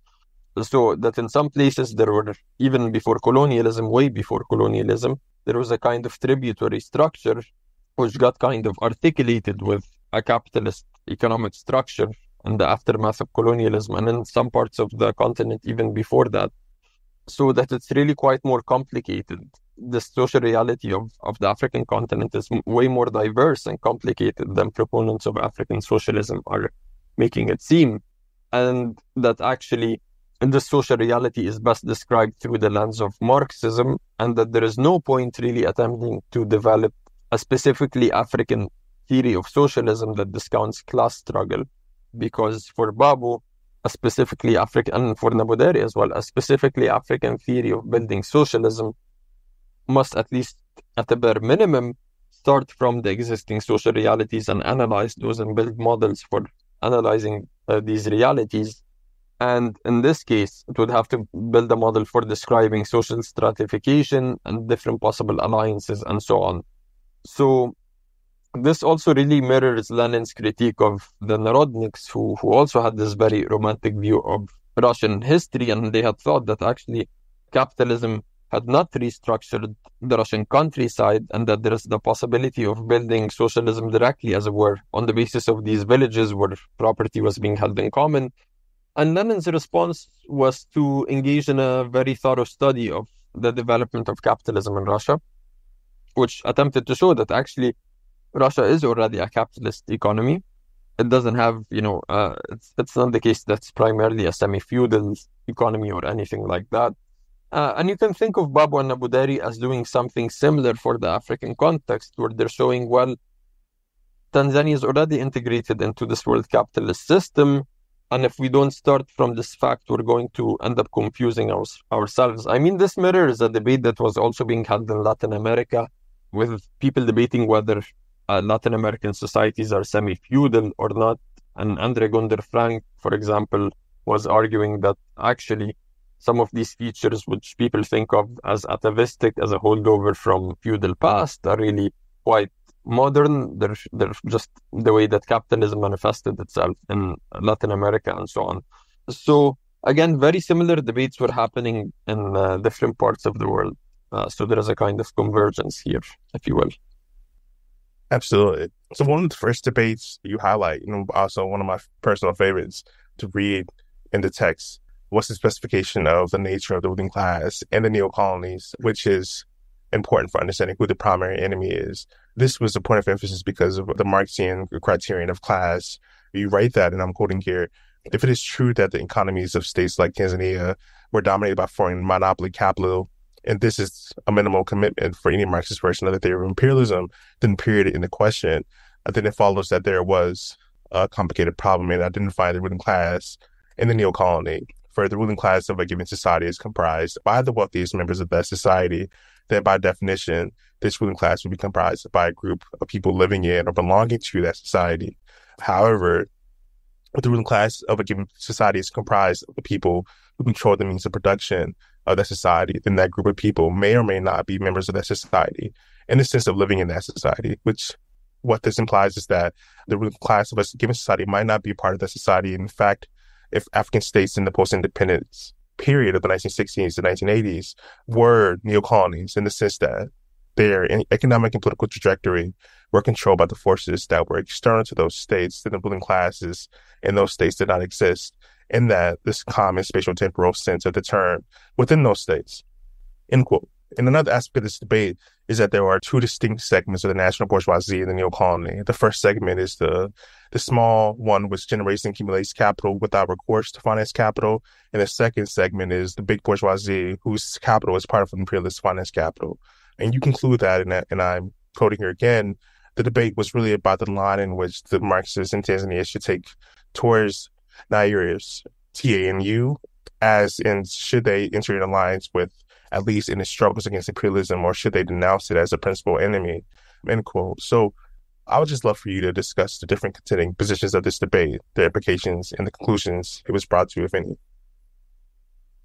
So that in some places there were, even before colonialism, way before colonialism, there was a kind of tributary structure which got kind of articulated with a capitalist economic structure in the aftermath of colonialism, and in some parts of the continent even before that. So that it's really quite more complicated. The social reality of, of the African continent is way more diverse and complicated than proponents of African socialism are making it seem. And that actually, and this social reality is best described through the lens of Marxism, and that there is no point really attempting to develop a specifically African theory of socialism that discounts class struggle, because for Babu, a specifically African, and for Nabudere as well, a specifically African theory of building socialism must, at least at the bare minimum, start from the existing social realities and analyze those and build models for analyzing uh, these realities. And in this case, it would have to build a model for describing social stratification and different possible alliances and so on. So this also really mirrors Lenin's critique of the Narodniks, who, who also had this very romantic view of Russian history, and they had thought that actually capitalism had not restructured the Russian countryside, and that there is the possibility of building socialism directly, as it were, on the basis of these villages where property was being held in common. And Lenin's response was to engage in a very thorough study of the development of capitalism in Russia, which attempted to show that actually Russia is already a capitalist economy. It doesn't have, you know, uh, it's, it's not the case that's primarily a semi-feudal economy or anything like that. Uh, and you can think of Babu and Nabudere as doing something similar for the African context, where they're showing, well, Tanzania is already integrated into this world capitalist system. And if we don't start from this fact, we're going to end up confusing our, ourselves. I mean, this mirrors a debate that was also being had in Latin America, with people debating whether uh, Latin American societies are semi-feudal or not. And André Gunder Frank, for example, was arguing that actually some of these features which people think of as atavistic, as a holdover from feudal past, are really quite modern. They're, they're just the way that capitalism manifested itself in Latin America and so on. So again, very similar debates were happening in uh, different parts of the world. Uh, so there is a kind of convergence here, if you will. Absolutely. So one of the first debates you highlight, you know, also one of my personal favorites to read in the text, was the specification of the nature of the ruling class and the neo-colonies, which is important for understanding who the primary enemy is. This was a point of emphasis because of the Marxian criterion of class. You write that, and I'm quoting here, if it is true that the economies of states like Tanzania were dominated by foreign monopoly capital, and this is a minimal commitment for any Marxist version of the theory of imperialism, then period in the question, then it follows that there was a complicated problem in identifying the ruling class and the neo-colony. For the ruling class of a given society is comprised by the wealthiest members of that society, then by definition, this ruling class would be comprised by a group of people living in or belonging to that society. However, the ruling class of a given society is comprised of the people who control the means of production of that society, then that group of people may or may not be members of that society in the sense of living in that society, which what this implies is that the ruling class of a given society might not be part of that society. In fact, if African states in the post-independence period of the nineteen sixties to nineteen eighties were neo-colonies in the sense that their economic and political trajectory were controlled by the forces that were external to those states, then the ruling classes in those states did not exist, and that this common spatial temporal sense of the term within those states, end quote. And another aspect of this debate is that there are two distinct segments of the national bourgeoisie and the neocolony. The first segment is the the small one, which generates and accumulates capital without recourse to finance capital. And the second segment is the big bourgeoisie, whose capital is part of imperialist finance capital. And you conclude that, and, and I'm quoting here again, the debate was really about the line in which the Marxists in Tanzania should take towards Nigeria's T A N U, as in should they enter an alliance with, at least in its struggles against imperialism, or should they denounce it as a principal enemy, end quote. So I would just love for you to discuss the different contending positions of this debate, their implications, and the conclusions it was brought to, if any.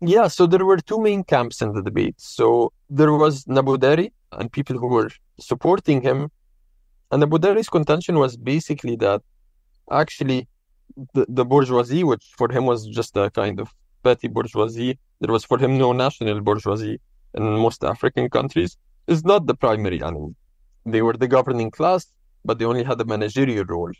Yeah, so there were two main camps in the debate. So there was Nabudere and people who were supporting him. And Nabudere's contention was basically that actually the, the bourgeoisie, which for him was just a kind of petty bourgeoisie, there was for him no national bourgeoisie in most African countries, is not the primary enemy. They were the governing class, but they only had a managerial role.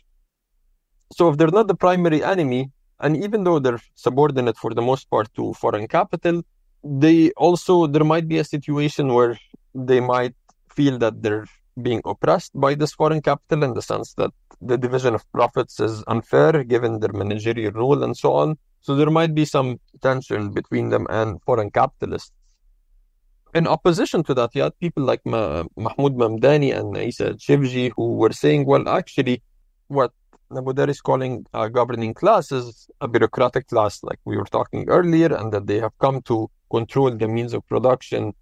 So if they're not the primary enemy, and even though they're subordinate for the most part to foreign capital, they also, there might be a situation where they might feel that they're being oppressed by this foreign capital, in the sense that the division of profits is unfair given their managerial role and so on. So there might be some tension between them and foreign capitalists. In opposition to that, you had people like Ma- Mahmoud Mamdani and Issa Shivji, who were saying, well, actually, what Nabudere is calling a governing class is a bureaucratic class, like we were talking earlier, and that they have come to control the means of production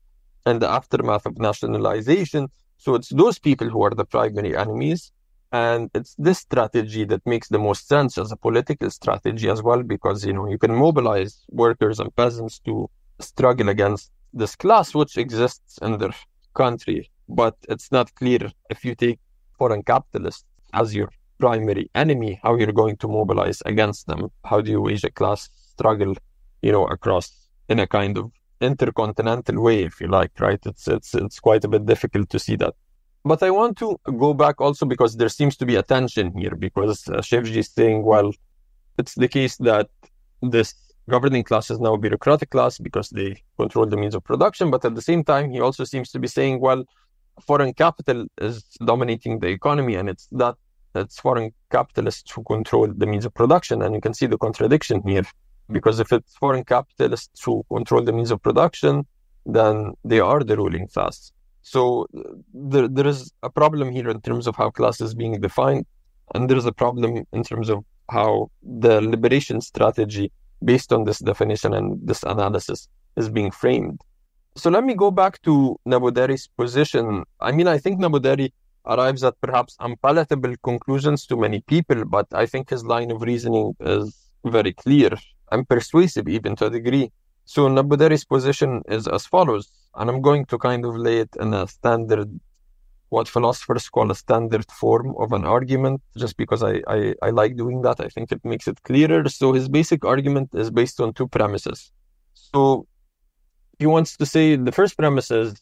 and the aftermath of nationalization. So it's those people who are the primary enemies. And it's this strategy that makes the most sense as a political strategy as well, because, you know, you can mobilize workers and peasants to struggle against this class which exists in their country. But it's not clear if you take foreign capitalists as your primary enemy, how you're going to mobilize against them. How do you wage a class struggle, you know, across in a kind of intercontinental way, if you like, right? It's, it's, it's quite a bit difficult to see that. But I want to go back also because there seems to be a tension here, because uh, Shivji is saying, well, it's the case that this governing class is now a bureaucratic class because they control the means of production. But at the same time, he also seems to be saying, well, foreign capital is dominating the economy, and it's that it's foreign capitalists who control the means of production. And you can see the contradiction here, because if it's foreign capitalists who control the means of production, then they are the ruling class. So there, there is a problem here in terms of how class is being defined, and there is a problem in terms of how the liberation strategy based on this definition and this analysis is being framed. So let me go back to Nabudere's position. I mean, I think Nabudere arrives at perhaps unpalatable conclusions to many people, but I think his line of reasoning is very clear and persuasive even to a degree. So Nabudere's position is as follows, and I'm going to kind of lay it in a standard, what philosophers call a standard form of an argument, just because I, I, I like doing that. I think it makes it clearer. So his basic argument is based on two premises. So he wants to say the first premise is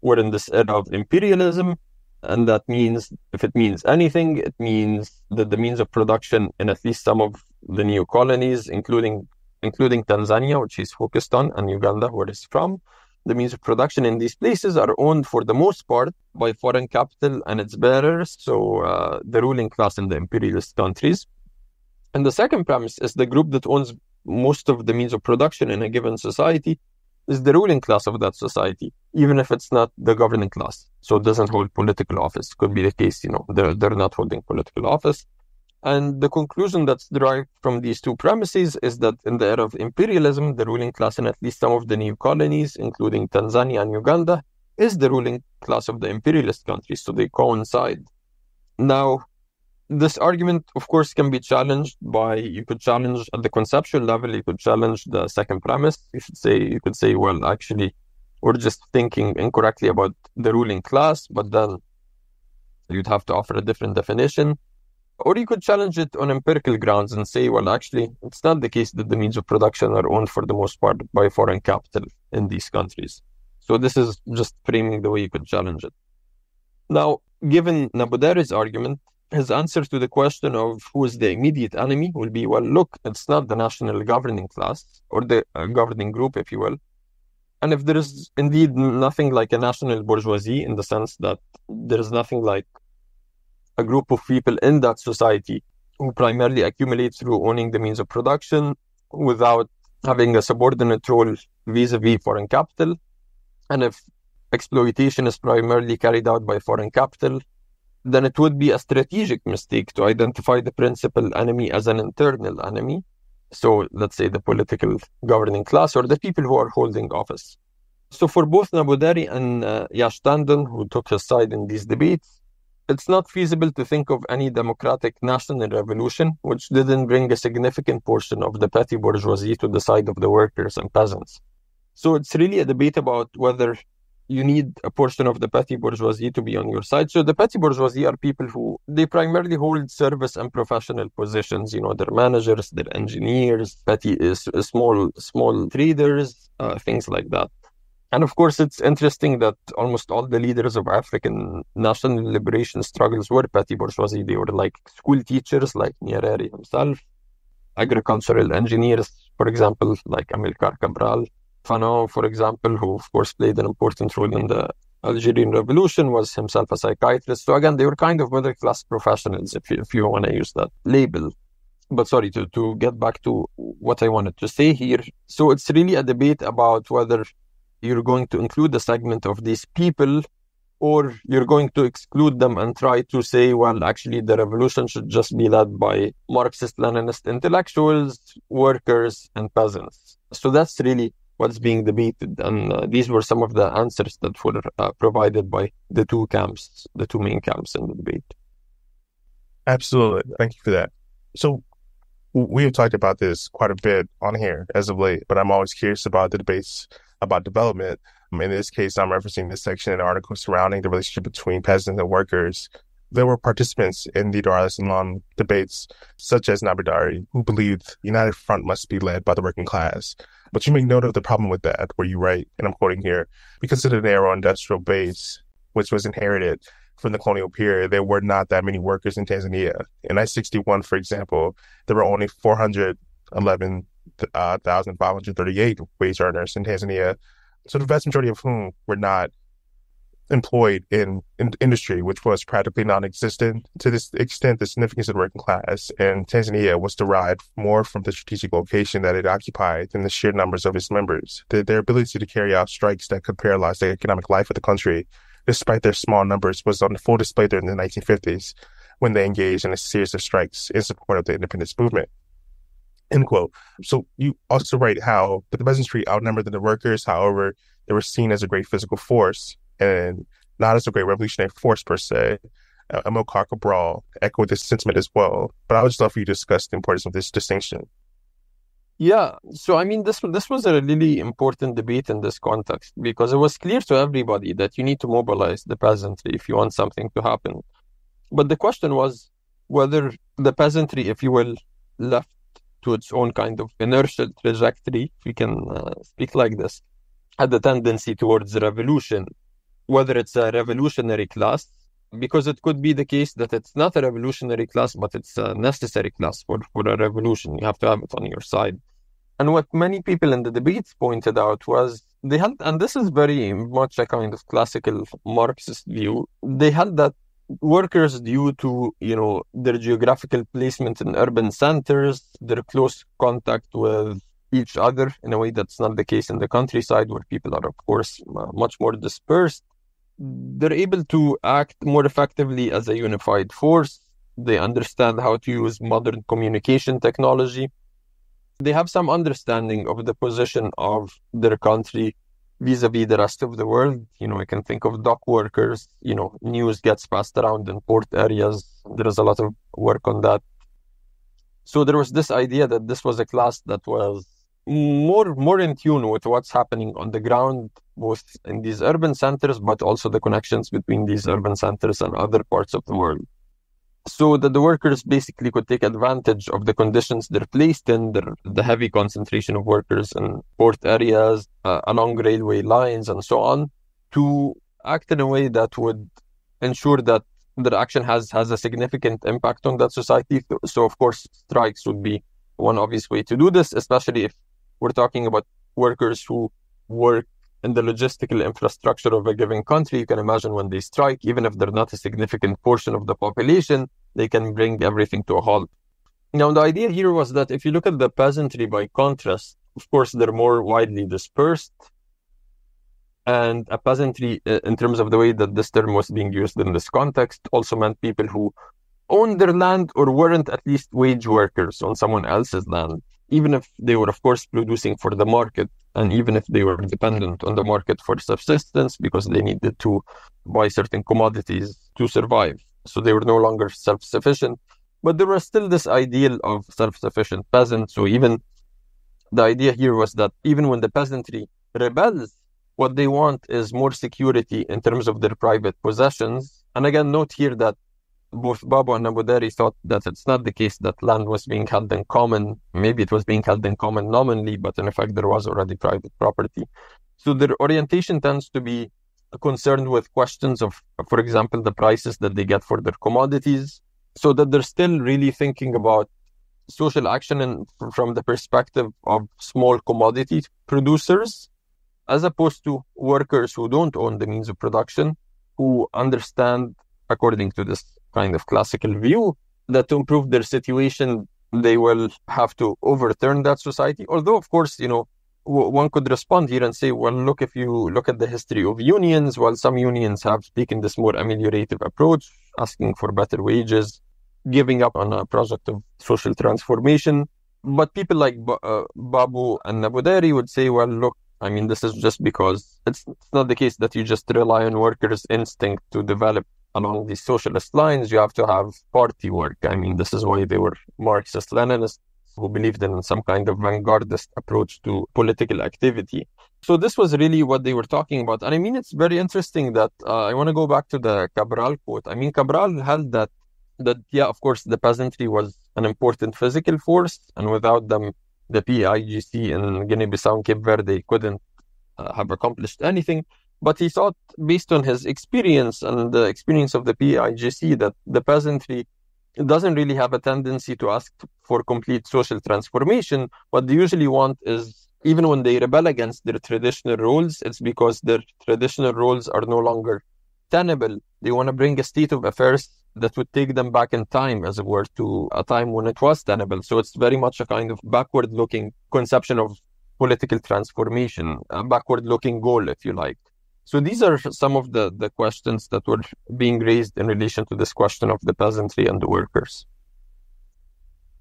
we're in this era of imperialism, and that means, if it means anything, it means that the means of production in at least some of the new colonies, including including Tanzania, which he's focused on, and Uganda, where he's from, the means of production in these places are owned for the most part by foreign capital and its bearers, so uh, the ruling class in the imperialist countries. And the second premise is the group that owns most of the means of production in a given society is the ruling class of that society, even if it's not the governing class. So it doesn't hold political office. Could be the case, you know, they're, they're not holding political office. And the conclusion that's derived from these two premises is that in the era of imperialism, the ruling class in at least some of the new colonies, including Tanzania and Uganda, is the ruling class of the imperialist countries, so they coincide. Now, this argument, of course, can be challenged by, you could challenge at the conceptual level, you could challenge the second premise. You should say, you could say, well, actually, we're just thinking incorrectly about the ruling class, but then you'd have to offer a different definition. Or you could challenge it on empirical grounds and say, well, actually, it's not the case that the means of production are owned for the most part by foreign capital in these countries. So this is just framing the way you could challenge it. Now, given Nabudere's argument, his answer to the question of who is the immediate enemy will be, well, look, it's not the national governing class or the uh, governing group, if you will, And if there is indeed nothing like a national bourgeoisie, in the sense that there is nothing like a group of people in that society who primarily accumulate through owning the means of production without having a subordinate role vis-a-vis foreign capital, and if exploitation is primarily carried out by foreign capital, then it would be a strategic mistake to identify the principal enemy as an internal enemy. So let's say the political governing class or the people who are holding office. So for both Nabudere and uh, Yash Tandon, who took his side in these debates, it's not feasible to think of any democratic national revolution which didn't bring a significant portion of the petty bourgeoisie to the side of the workers and peasants. So it's really a debate about whether you need a portion of the petty bourgeoisie to be on your side. So the petty bourgeoisie are people who, they primarily hold service and professional positions. You know, they're managers, they're engineers, petty, uh, small, small traders, uh, things like that. And of course, it's interesting that almost all the leaders of African national liberation struggles were petty bourgeoisie. They were like school teachers, like Nyerere himself, agricultural engineers, for example, like Amilcar Cabral. Fanon, for example, who of course played an important role in the Algerian Revolution, was himself a psychiatrist. So again, they were kind of middle-class professionals, if you, if you want to use that label. But sorry, to, to get back to what I wanted to say here. So it's really a debate about whether you're going to include a segment of these people or you're going to exclude them and try to say, well, actually, the revolution should just be led by Marxist-Leninist intellectuals, workers, and peasants. So that's really what's being debated. And uh, these were some of the answers that were uh, provided by the two camps, the two main camps in the debate. Absolutely. Thank you for that. So we have talked about this quite a bit on here as of late, but I'm always curious about the debates about development. In this case, I'm referencing this section and article surrounding the relationship between peasants and workers. There were participants in the Dar es Salaam debates, such as Nabudere, who believed the united front must be led by the working class. But you make note of the problem with that, where you write, and I'm quoting here, because of the narrow industrial base, which was inherited from the colonial period, there were not that many workers in Tanzania. In nineteen sixty-one, for example, there were only four hundred eleven thousand five hundred thirty-eight wage earners in Tanzania, so the vast majority of whom were not employed in, in industry, which was practically non-existent. To this extent, the significance of the working class in Tanzania was derived more from the strategic location that it occupied than the sheer numbers of its members. The, their ability to carry out strikes that could paralyze the economic life of the country, despite their small numbers, was on full display during the nineteen fifties when they engaged in a series of strikes in support of the independence movement. End quote. So you also write how the peasantry outnumbered the workers. However, they were seen as a great physical force and not as a great revolutionary force per se. Uh, Amilcar Cabral echoed this sentiment as well. But I would just love for you to discuss the importance of this distinction. Yeah, so I mean, this this was a really important debate in this context, because it was clear to everybody that you need to mobilize the peasantry if you want something to happen. But the question was whether the peasantry, if you will, left to its own kind of inertial trajectory, if we can uh, speak like this, had the tendency towards revolution, whether it's a revolutionary class, because it could be the case that it's not a revolutionary class, but it's a necessary class for, for a revolution. You have to have it on your side. And what many people in the debates pointed out was they held, and this is very much a kind of classical Marxist view, they held that workers, due to, you know, their geographical placement in urban centers, their close contact with each other in a way that's not the case in the countryside, where people are, of course, much more dispersed, they're able to act more effectively as a unified force. They understand how to use modern communication technology. They have some understanding of the position of their country vis-a-vis the rest of the world. You know, you can think of dock workers. You know, news gets passed around in port areas. There is a lot of work on that. So there was this idea that this was a class that was more more in tune with what's happening on the ground, both in these urban centers, but also the connections between these urban centers and other parts of the world. So that the workers basically could take advantage of the conditions they're placed in, the, the heavy concentration of workers in port areas, uh, along railway lines, and so on, to act in a way that would ensure that their action has, has a significant impact on that society. So, of course, strikes would be one obvious way to do this, especially if we're talking about workers who work in the logistical infrastructure of a given country. You can imagine when they strike, even if they're not a significant portion of the population, they can bring everything to a halt. Now, the idea here was that if you look at the peasantry by contrast, of course, they're more widely dispersed. And a peasantry, in terms of the way that this term was being used in this context, also meant people who owned their land or weren't at least wage workers on someone else's land, even if they were, of course, producing for the market, and even if they were dependent on the market for subsistence because they needed to buy certain commodities to survive. So they were no longer self-sufficient. But there was still this ideal of self-sufficient peasants. So even the idea here was that even when the peasantry rebels, what they want is more security in terms of their private possessions. And again, note here that both Babu and Nabudere thought that it's not the case that land was being held in common. Maybe it was being held in common nominally, but in effect, there was already private property. So their orientation tends to be concerned with questions of, for example, the prices that they get for their commodities, so that they're still really thinking about social action in, from the perspective of small commodity producers, as opposed to workers who don't own the means of production, who understand, according to this kind of classical view, that to improve their situation, they will have to overturn that society. Although, of course, you know, w- one could respond here and say, well, look, if you look at the history of unions, while some unions have taken this more ameliorative approach, asking for better wages, giving up on a project of social transformation. But people like B- uh, Babu and Nabudere would say, well, look, I mean, this is just because it's, it's not the case that you just rely on workers' instinct to develop along these socialist lines. You have to have party work. I mean, this is why they were Marxist-Leninists who believed in some kind of vanguardist approach to political activity. So this was really what they were talking about. And I mean, it's very interesting that uh, I want to go back to the Cabral quote. I mean, Cabral held that, that, yeah, of course, the peasantry was an important physical force, and without them, the P I G C in Guinea-Bissau and Cape Verde couldn't uh, have accomplished anything. But he thought, based on his experience and the experience of the P I G C, that the peasantry doesn't really have a tendency to ask for complete social transformation. What they usually want is, even when they rebel against their traditional roles, it's because their traditional roles are no longer tenable. They want to bring a state of affairs that would take them back in time, as it were, to a time when it was tenable. So it's very much a kind of backward-looking conception of political transformation, a backward-looking goal, if you like. So these are some of the, the questions that were being raised in relation to this question of the peasantry and the workers.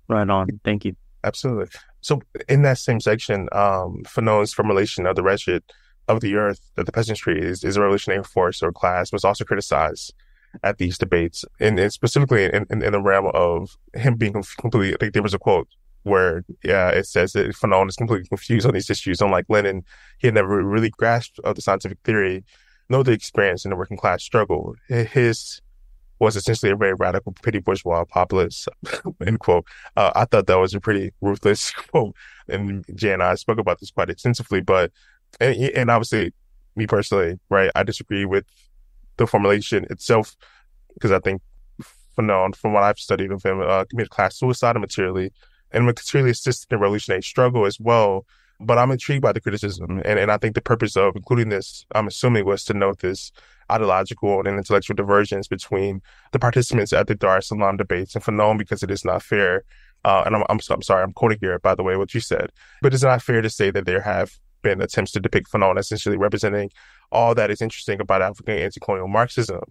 Right on. Thank you. Absolutely. So in that same section, um, Fanon's formulation of the wretched of the earth, that the peasantry is, is a revolutionary force or class, was also criticized at these debates, and, and specifically in, in, in the realm of him being completely, I think there was a quote where uh, it says that Fanon is completely confused on these issues. Unlike Lenin, he had never really grasped of the scientific theory, nor the experience in the working class struggle. His was essentially a very radical, petty bourgeois populist, end quote. Uh, I thought that was a pretty ruthless quote, and Jay and I spoke about this quite extensively, but, and, and obviously, me personally, right, I disagree with the formulation itself, because I think Fanon, from what I've studied of him, uh, committed class suicide materially and materially assisted in revolutionary struggle as well. But I'm intrigued by the criticism, and, and I think the purpose of including this, I'm assuming, was to note this ideological and intellectual divergence between the participants at the Dar es Salaam debates and Fanon, because it is not fair. Uh, and I'm, I'm, I'm sorry, I'm quoting here, by the way, what you said. But it's not fair to say that there have been attempts to depict Fanon essentially representing all that is interesting about African anti-colonial Marxism.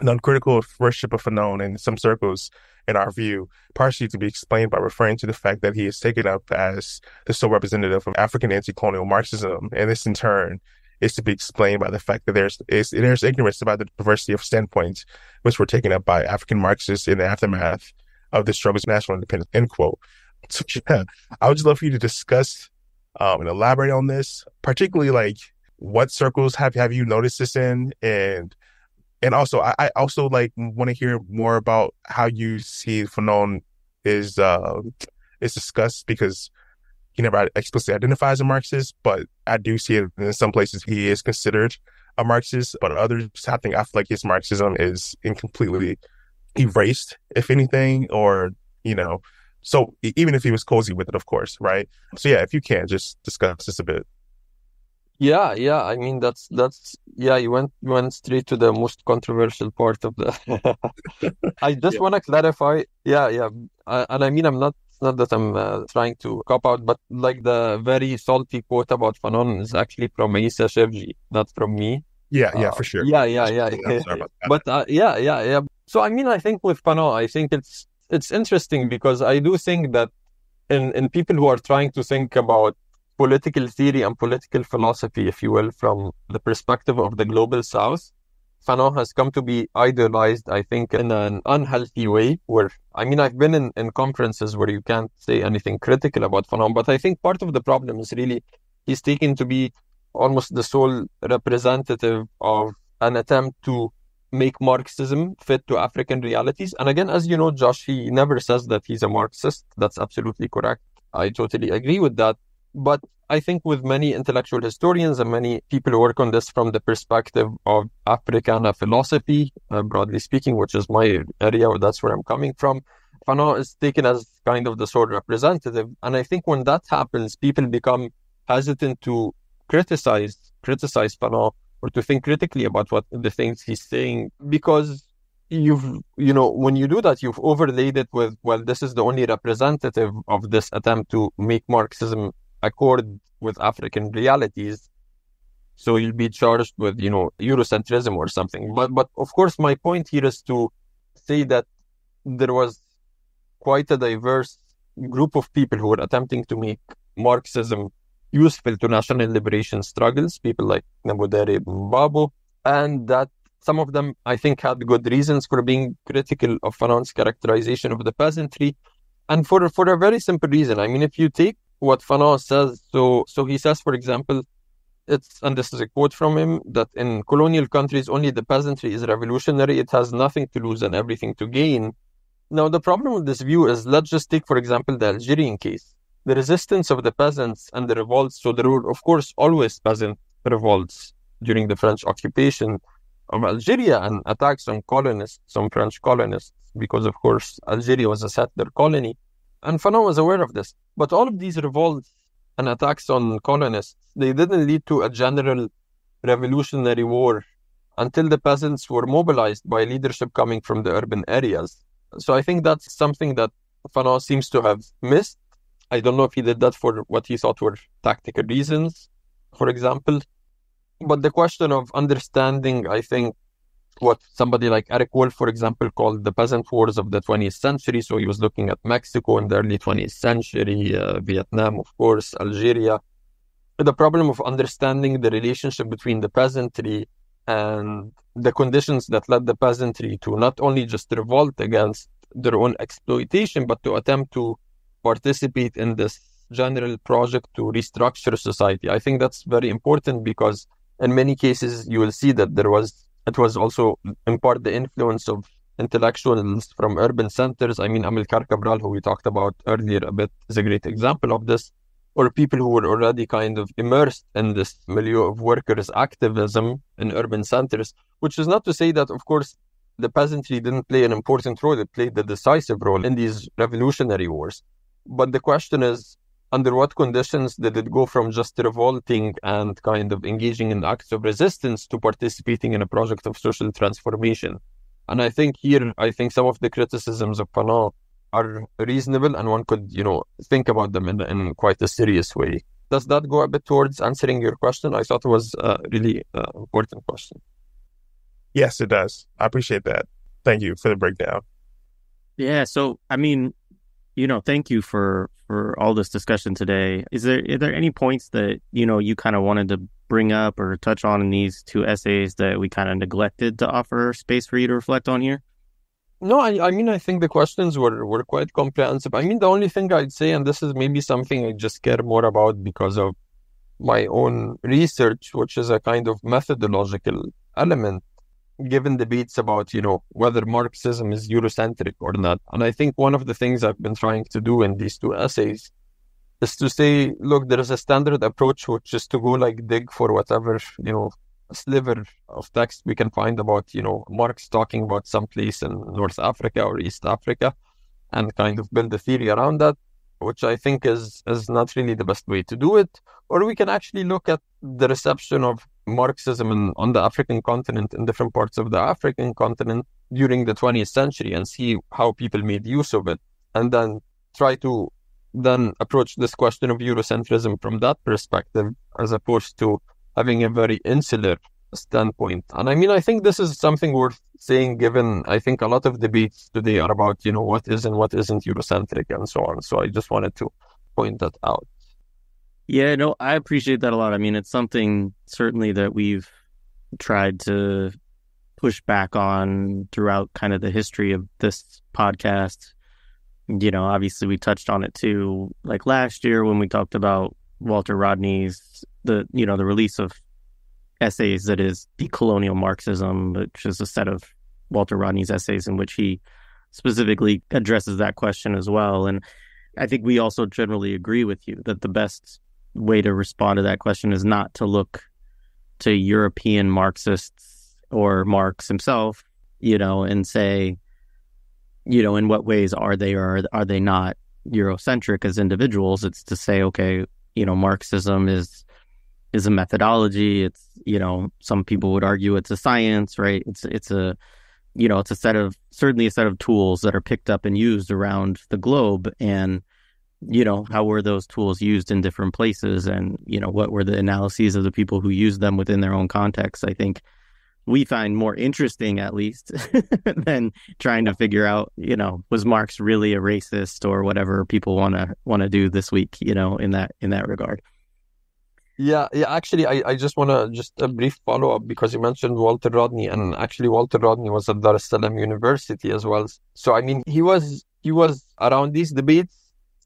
An uncritical worship of Fanon in some circles, in our view, partially to be explained by referring to the fact that he is taken up as the sole representative of African anti-colonial Marxism, and this in turn is to be explained by the fact that there's is, there's ignorance about the diversity of standpoints which were taken up by African Marxists in the aftermath of the struggles of national independence, end quote. So, yeah, I would just love for you to discuss um, and elaborate on this, particularly like what circles have, have you noticed this in? And and also, I, I also like want to hear more about how you see Fanon is uh, is discussed, because he never explicitly identifies as a Marxist, but I do see it in some places he is considered a Marxist, but others, I think, I feel like his Marxism is incompletely erased, if anything, or, you know, so even if he was cozy with it, of course, right? So yeah, if you can, just discuss this a bit. Yeah, yeah. I mean, that's that's yeah. You went you went straight to the most controversial part of the. I just yeah. want to clarify. Yeah, yeah. I, and I mean, I'm not. It's not that I'm uh, trying to cop out, but like the very salty quote about Fanon is actually from Issa Shivji, not from me. Yeah, yeah, uh, for sure. Yeah, yeah, yeah. yeah. Sorry about that. But uh, yeah, yeah, yeah. So I mean, I think with Fanon, I think it's it's interesting because I do think that in in people who are trying to think about political theory and political philosophy, if you will, from the perspective of the global South, Fanon has come to be idolized, I think, in an unhealthy way where, I mean, I've been in, in conferences where you can't say anything critical about Fanon, but I think part of the problem is really he's taken to be almost the sole representative of an attempt to make Marxism fit to African realities. And again, as you know, Josh, he never says that he's a Marxist. That's absolutely correct. I totally agree with that. But I think with many intellectual historians and many people who work on this from the perspective of Africana philosophy, uh, broadly speaking, which is my area, or that's where I'm coming from, Fanon is taken as kind of the sole representative. And I think when that happens, people become hesitant to criticize, criticize Fanon or to think critically about what the things he's saying, because You've, you know, when you do that, you've overlaid it with, well, this is the only representative of this attempt to make Marxism accord with African realities. So you'll be charged with, you know, Eurocentrism or something. But, but of course, my point here is to say that there was quite a diverse group of people who were attempting to make Marxism useful to national liberation struggles, people like Nabudere and Babu, and that some of them, I think, had good reasons for being critical of Fanon's characterization of the peasantry. And for, for a very simple reason. I mean, if you take what Fanon says, so, so he says, for example, it's, and this is a quote from him, that in colonial countries, only the peasantry is revolutionary. It has nothing to lose and everything to gain. Now, the problem with this view is, let's just take, for example, the Algerian case. The resistance of the peasants and the revolts, so there were, of course, always peasant revolts during the French occupation of Algeria and attacks on colonists, on French colonists, because of course Algeria was a settler colony. And Fanon was aware of this. But all of these revolts and attacks on colonists, they didn't lead to a general revolutionary war until the peasants were mobilized by leadership coming from the urban areas. So I think that's something that Fanon seems to have missed. I don't know if he did that for what he thought were tactical reasons, for example. But the question of understanding, I think, what somebody like Eric Wolff, for example, called the peasant wars of the twentieth century. So he was looking at Mexico in the early twentieth century, uh, Vietnam, of course, Algeria. The problem of understanding the relationship between the peasantry and the conditions that led the peasantry to not only just revolt against their own exploitation, but to attempt to participate in this general project to restructure society. I think that's very important because in many cases, you will see that there was, it was also in part the influence of intellectuals from urban centers. I mean, Amilcar Cabral, who we talked about earlier a bit, is a great example of this, or people who were already kind of immersed in this milieu of workers' activism in urban centers, which is not to say that, of course, the peasantry didn't play an important role. It played the decisive role in these revolutionary wars. But the question is, under what conditions did it go from just revolting and kind of engaging in acts of resistance to participating in a project of social transformation? And I think here, I think some of the criticisms of Fanon are reasonable and one could, you know, think about them in, in quite a serious way. Does that go a bit towards answering your question? I thought it was a really uh, important question. Yes, it does. I appreciate that. Thank you for the breakdown. Yeah. So, I mean, you know, thank you for, for all this discussion today. Is there are there any points that, you know, you kind of wanted to bring up or touch on in these two essays that we kind of neglected to offer space for you to reflect on here? No, I, I mean, I think the questions were, were quite comprehensive. I mean, the only thing I'd say, and this is maybe something I just care more about because of my own research, which is a kind of methodological element, given debates about, you know, whether Marxism is Eurocentric or not. And I think one of the things I've been trying to do in these two essays is to say, look, there is a standard approach, which is to go like dig for whatever, you know, sliver of text we can find about, you know, Marx talking about some place in North Africa or East Africa and kind of build a theory around that. which I think is, is not really the best way to do it. Or we can actually look at the reception of Marxism in, on the African continent, in different parts of the African continent during the twentieth century, and see how people made use of it, and then try to then approach this question of Eurocentrism from that perspective, as opposed to having a very insular standpoint. And I mean, I think this is something worth saying, given I think a lot of debates today are about, you know, what is and what isn't Eurocentric and so on. So I just wanted to point that out. Yeah, no, I appreciate that a lot. I mean, it's something certainly that we've tried to push back on throughout kind of the history of this podcast. You know, obviously we touched on it too, like last year when we talked about Walter Rodney's, the, you know, the release of essays that is Decolonial Marxism, which is a set of Walter Rodney's essays in which he specifically addresses that question as well. And I think we also generally agree with you that the best way to respond to that question is not to look to European Marxists or Marx himself, you know, and say, you know, in what ways are they or are they not Eurocentric as individuals? It's to say, okay, you know, Marxism is is a methodology. It's, you know, some people would argue it's a science, right? It's it's a, you know, it's a set of, certainly a set of tools that are picked up and used around the globe. And, you know, how were those tools used in different places? And, you know, what were the analyses of the people who used them within their own context? I think we find more interesting, at least, than trying to figure out, you know, was Marx really a racist or whatever people want to want to do this week, you know, in that in that regard. Yeah, yeah. Actually, I, I just want to just a brief follow-up, because you mentioned Walter Rodney, and actually Walter Rodney was at Dar es Salaam University as well. So, I mean, he was he was around these debates.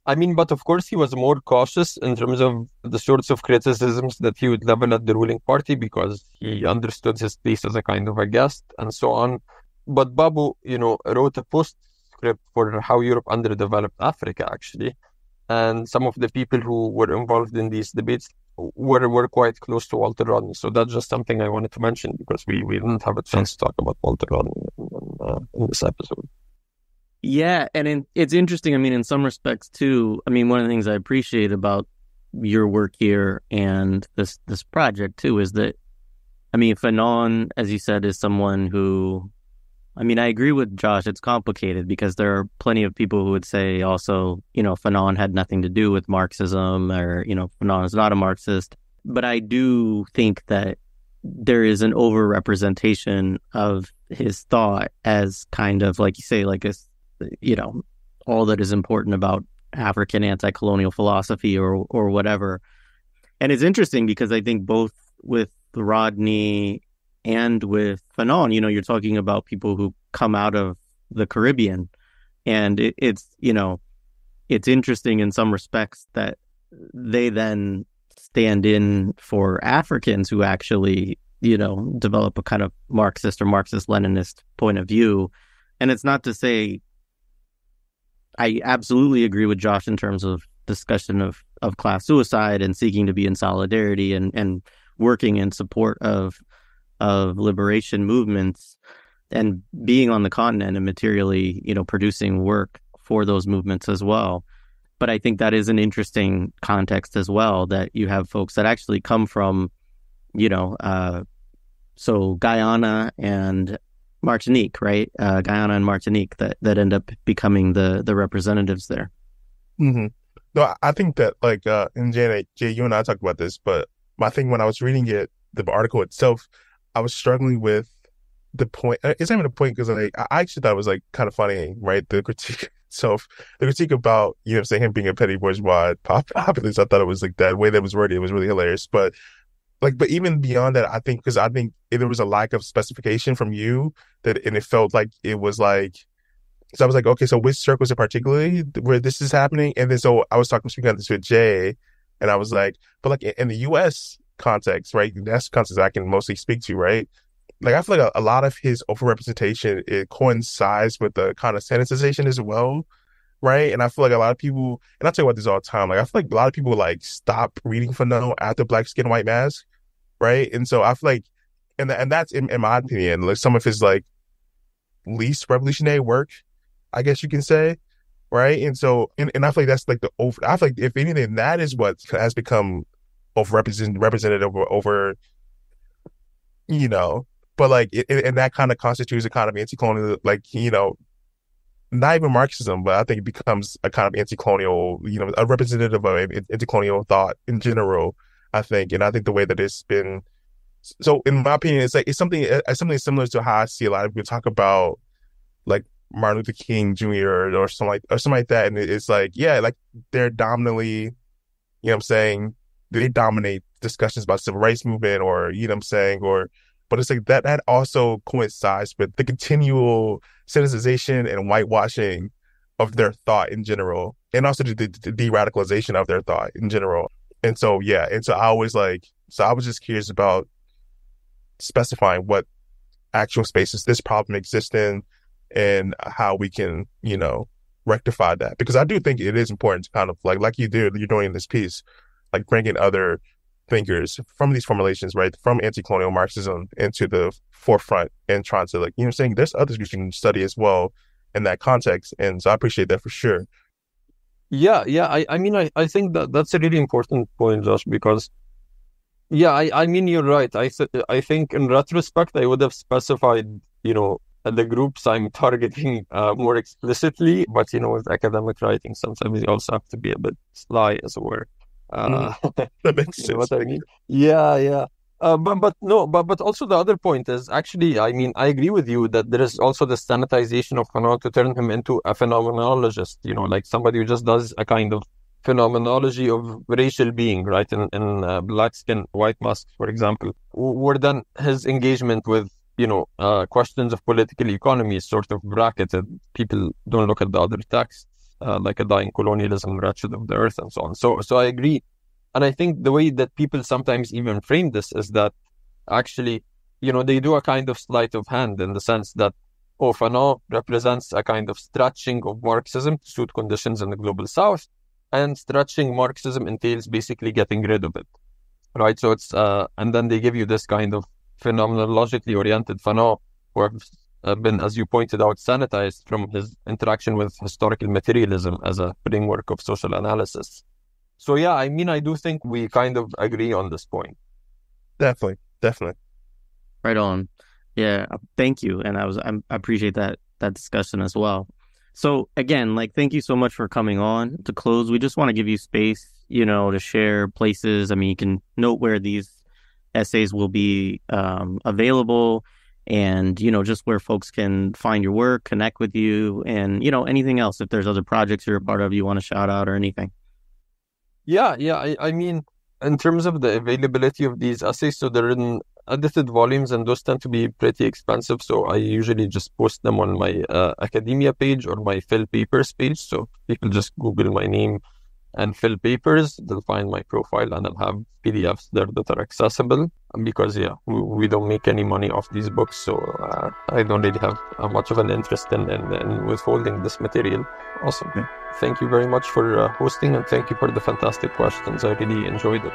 I mean, but of course, he was more cautious in terms of the sorts of criticisms that he would level at the ruling party, because he understood his place as a kind of a guest and so on. But Babu, you know, wrote a postscript for How Europe Underdeveloped Africa, actually. And some of the people who were involved in these debates were were quite close to Walter Rodney. So that's just something I wanted to mention, because we, we didn't have a chance to talk about Walter Rodney in, uh, in this episode. Yeah, and in, it's interesting. I mean, in some respects, too, I mean, one of the things I appreciate about your work here and this, this project, too, is that, I mean, Fanon, as you said, is someone who, I mean, I agree with Josh, it's complicated, because there are plenty of people who would say also, you know, Fanon had nothing to do with Marxism, or, you know, Fanon is not a Marxist. But I do think that there is an overrepresentation of his thought as kind of, like you say, like, a, you know, all that is important about African anti-colonial philosophy or or whatever. And it's interesting, because I think both with Rodney and with Fanon, you know, you're talking about people who come out of the Caribbean. And it, it's, you know, it's interesting in some respects that they then stand in for Africans who actually, you know, develop a kind of Marxist or Marxist-Leninist point of view. And it's not to say, I absolutely agree with Josh in terms of discussion of, of class suicide and seeking to be in solidarity and, and working in support of of liberation movements and being on the continent and materially, you know, producing work for those movements as well. But I think that is an interesting context as well, that you have folks that actually come from, you know, uh, so Guyana and Martinique, right? Uh, Guyana and Martinique that, that end up becoming the, the representatives there. Mm-hmm. No, I think that, like, uh, and Jay, Jay, you and I talked about this, but I think when I was reading it, the article itself, I was struggling with the point. It's not even a point, because like, I actually thought it was like kind of funny, right? The critique itself, the critique about, you know, saying him being a petty bourgeois populist. I thought it was like that way that was worded. It was really hilarious. But like, but even beyond that, I think, because I think there was a lack of specification from you that, and it felt like it was like, so I was like, okay, so which circles in particularly where this is happening? And then so I was talking speaking about this with Jay, and I was like, but like in the U S context, right? That's context I can mostly speak to, right? Like, I feel like a, a lot of his overrepresentation, it coincides with the kind of sanitization as well, right? And I feel like a lot of people, and I tell you about this all the time, like, I feel like a lot of people, like, stop reading Fanon after Black Skin, White Mask, right? And so I feel like, and, and that's, in, in my opinion, like, some of his, like, least revolutionary work, I guess you can say, right? And so, and, and I feel like that's like the over, I feel like if anything, that is what has become overrepresented represented over, over, you know, but like, it, and that kind of constitutes a kind of anti-colonial, like, you know, not even Marxism, but I think it becomes a kind of anti-colonial, you know, a representative of anti-colonial thought in general, I think. And I think the way that it's been, so in my opinion, it's like, it's something, it's something similar to how I see a lot of people talk about like Martin Luther King Junior or, or something like, or something like that. And it's like, yeah, like they're dominantly, you know what I'm saying? They dominate discussions about civil rights movement or, you know what I'm saying? Or, but it's like that, that also coincides with the continual sanitization and whitewashing of their thought in general, and also the de-radicalization of their thought in general. And so, yeah. And so I always like, so I was just curious about specifying what actual spaces this problem exists in and how we can, you know, rectify that. Because I do think it is important to kind of like, like you do, you're doing in this piece, like bringing other thinkers from these formulations, right, from anti-colonial Marxism into the forefront and trying to, like, you know what I'm saying, there's others you can study as well in that context. And so I appreciate that for sure. Yeah, yeah. I, I mean, I, I think that that's a really important point, Josh, because, yeah, I, I mean, you're right. I, th- I think in retrospect, I would have specified, you know, the groups I'm targeting uh, more explicitly. But, you know, with academic writing, sometimes you also have to be a bit sly, as it were. Uh, that makes sense. You know what I mean? Yeah, yeah. Uh, but but no, but but also the other point is actually, I mean, I agree with you that there is also the sanitization of Fanon to turn him into a phenomenologist, you know, like somebody who just does a kind of phenomenology of racial being, right? In, in uh, black skin, white masks, for example, where then his engagement with, you know, uh, questions of political economy is sort of bracketed. People don't look at the other texts. Uh, like a dying colonialism, wretched of the earth, and so on. So, so I agree, and I think the way that people sometimes even frame this is that actually, you know, they do a kind of sleight of hand in the sense that, oh, Fanon represents a kind of stretching of Marxism to suit conditions in the global South, and stretching Marxism entails basically getting rid of it, right? So it's uh, and then they give you this kind of phenomenologically oriented Fanon who have been, as you pointed out, sanitized from his interaction with historical materialism as a framework of social analysis. So yeah, I mean, I do think we kind of agree on this point. Definitely, definitely. Right on. Yeah, thank you, and I was I appreciate that that discussion as well. So again, like, thank you so much for coming on. To close, we just want to give you space, you know, to share places. I mean, you can note where these essays will be um, available. And, you know, just where folks can find your work, connect with you, and, you know, anything else, if there's other projects you're a part of, you want to shout out or anything. Yeah, yeah. I, I mean, in terms of the availability of these essays, so they're in edited volumes and those tend to be pretty expensive. So I usually just post them on my uh, academia page or my Phil Papers page. So people just Google my name and Phil Papers, they'll find my profile, and I'll have P D Fs there that are accessible. Because, yeah, we, we don't make any money off these books, so uh, I don't really have uh, much of an interest in, in, in withholding this material. Awesome. Yeah. Thank you very much for uh, hosting, and thank you for the fantastic questions. I really enjoyed it.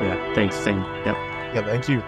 Yeah, thanks. Same. Yep. Yeah, thank you.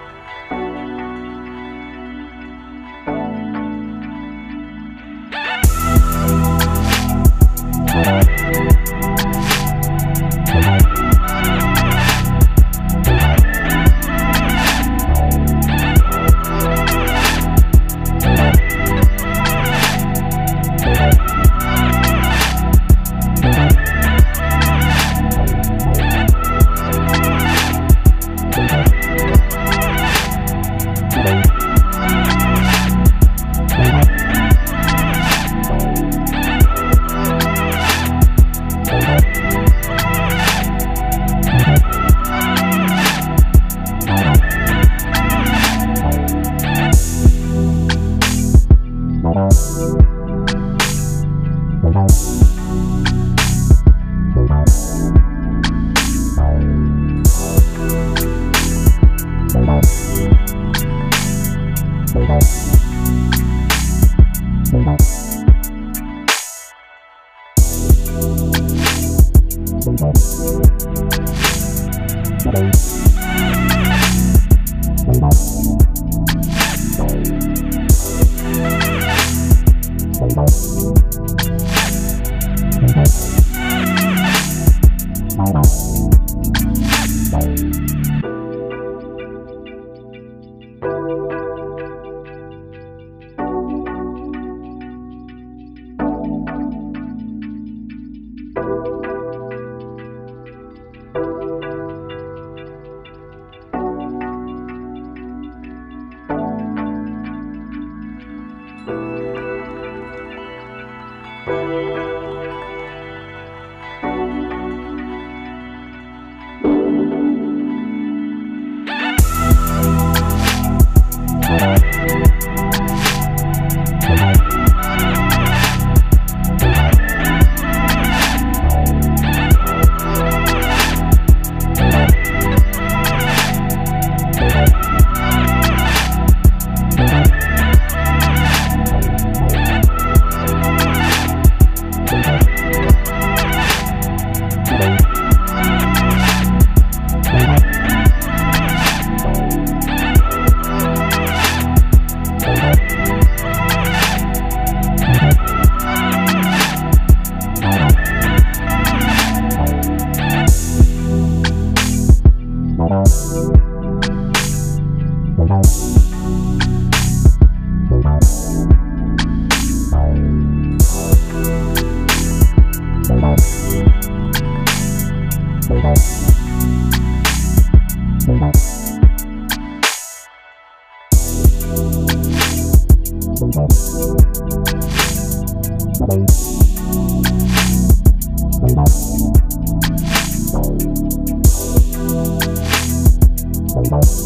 Thank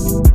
you.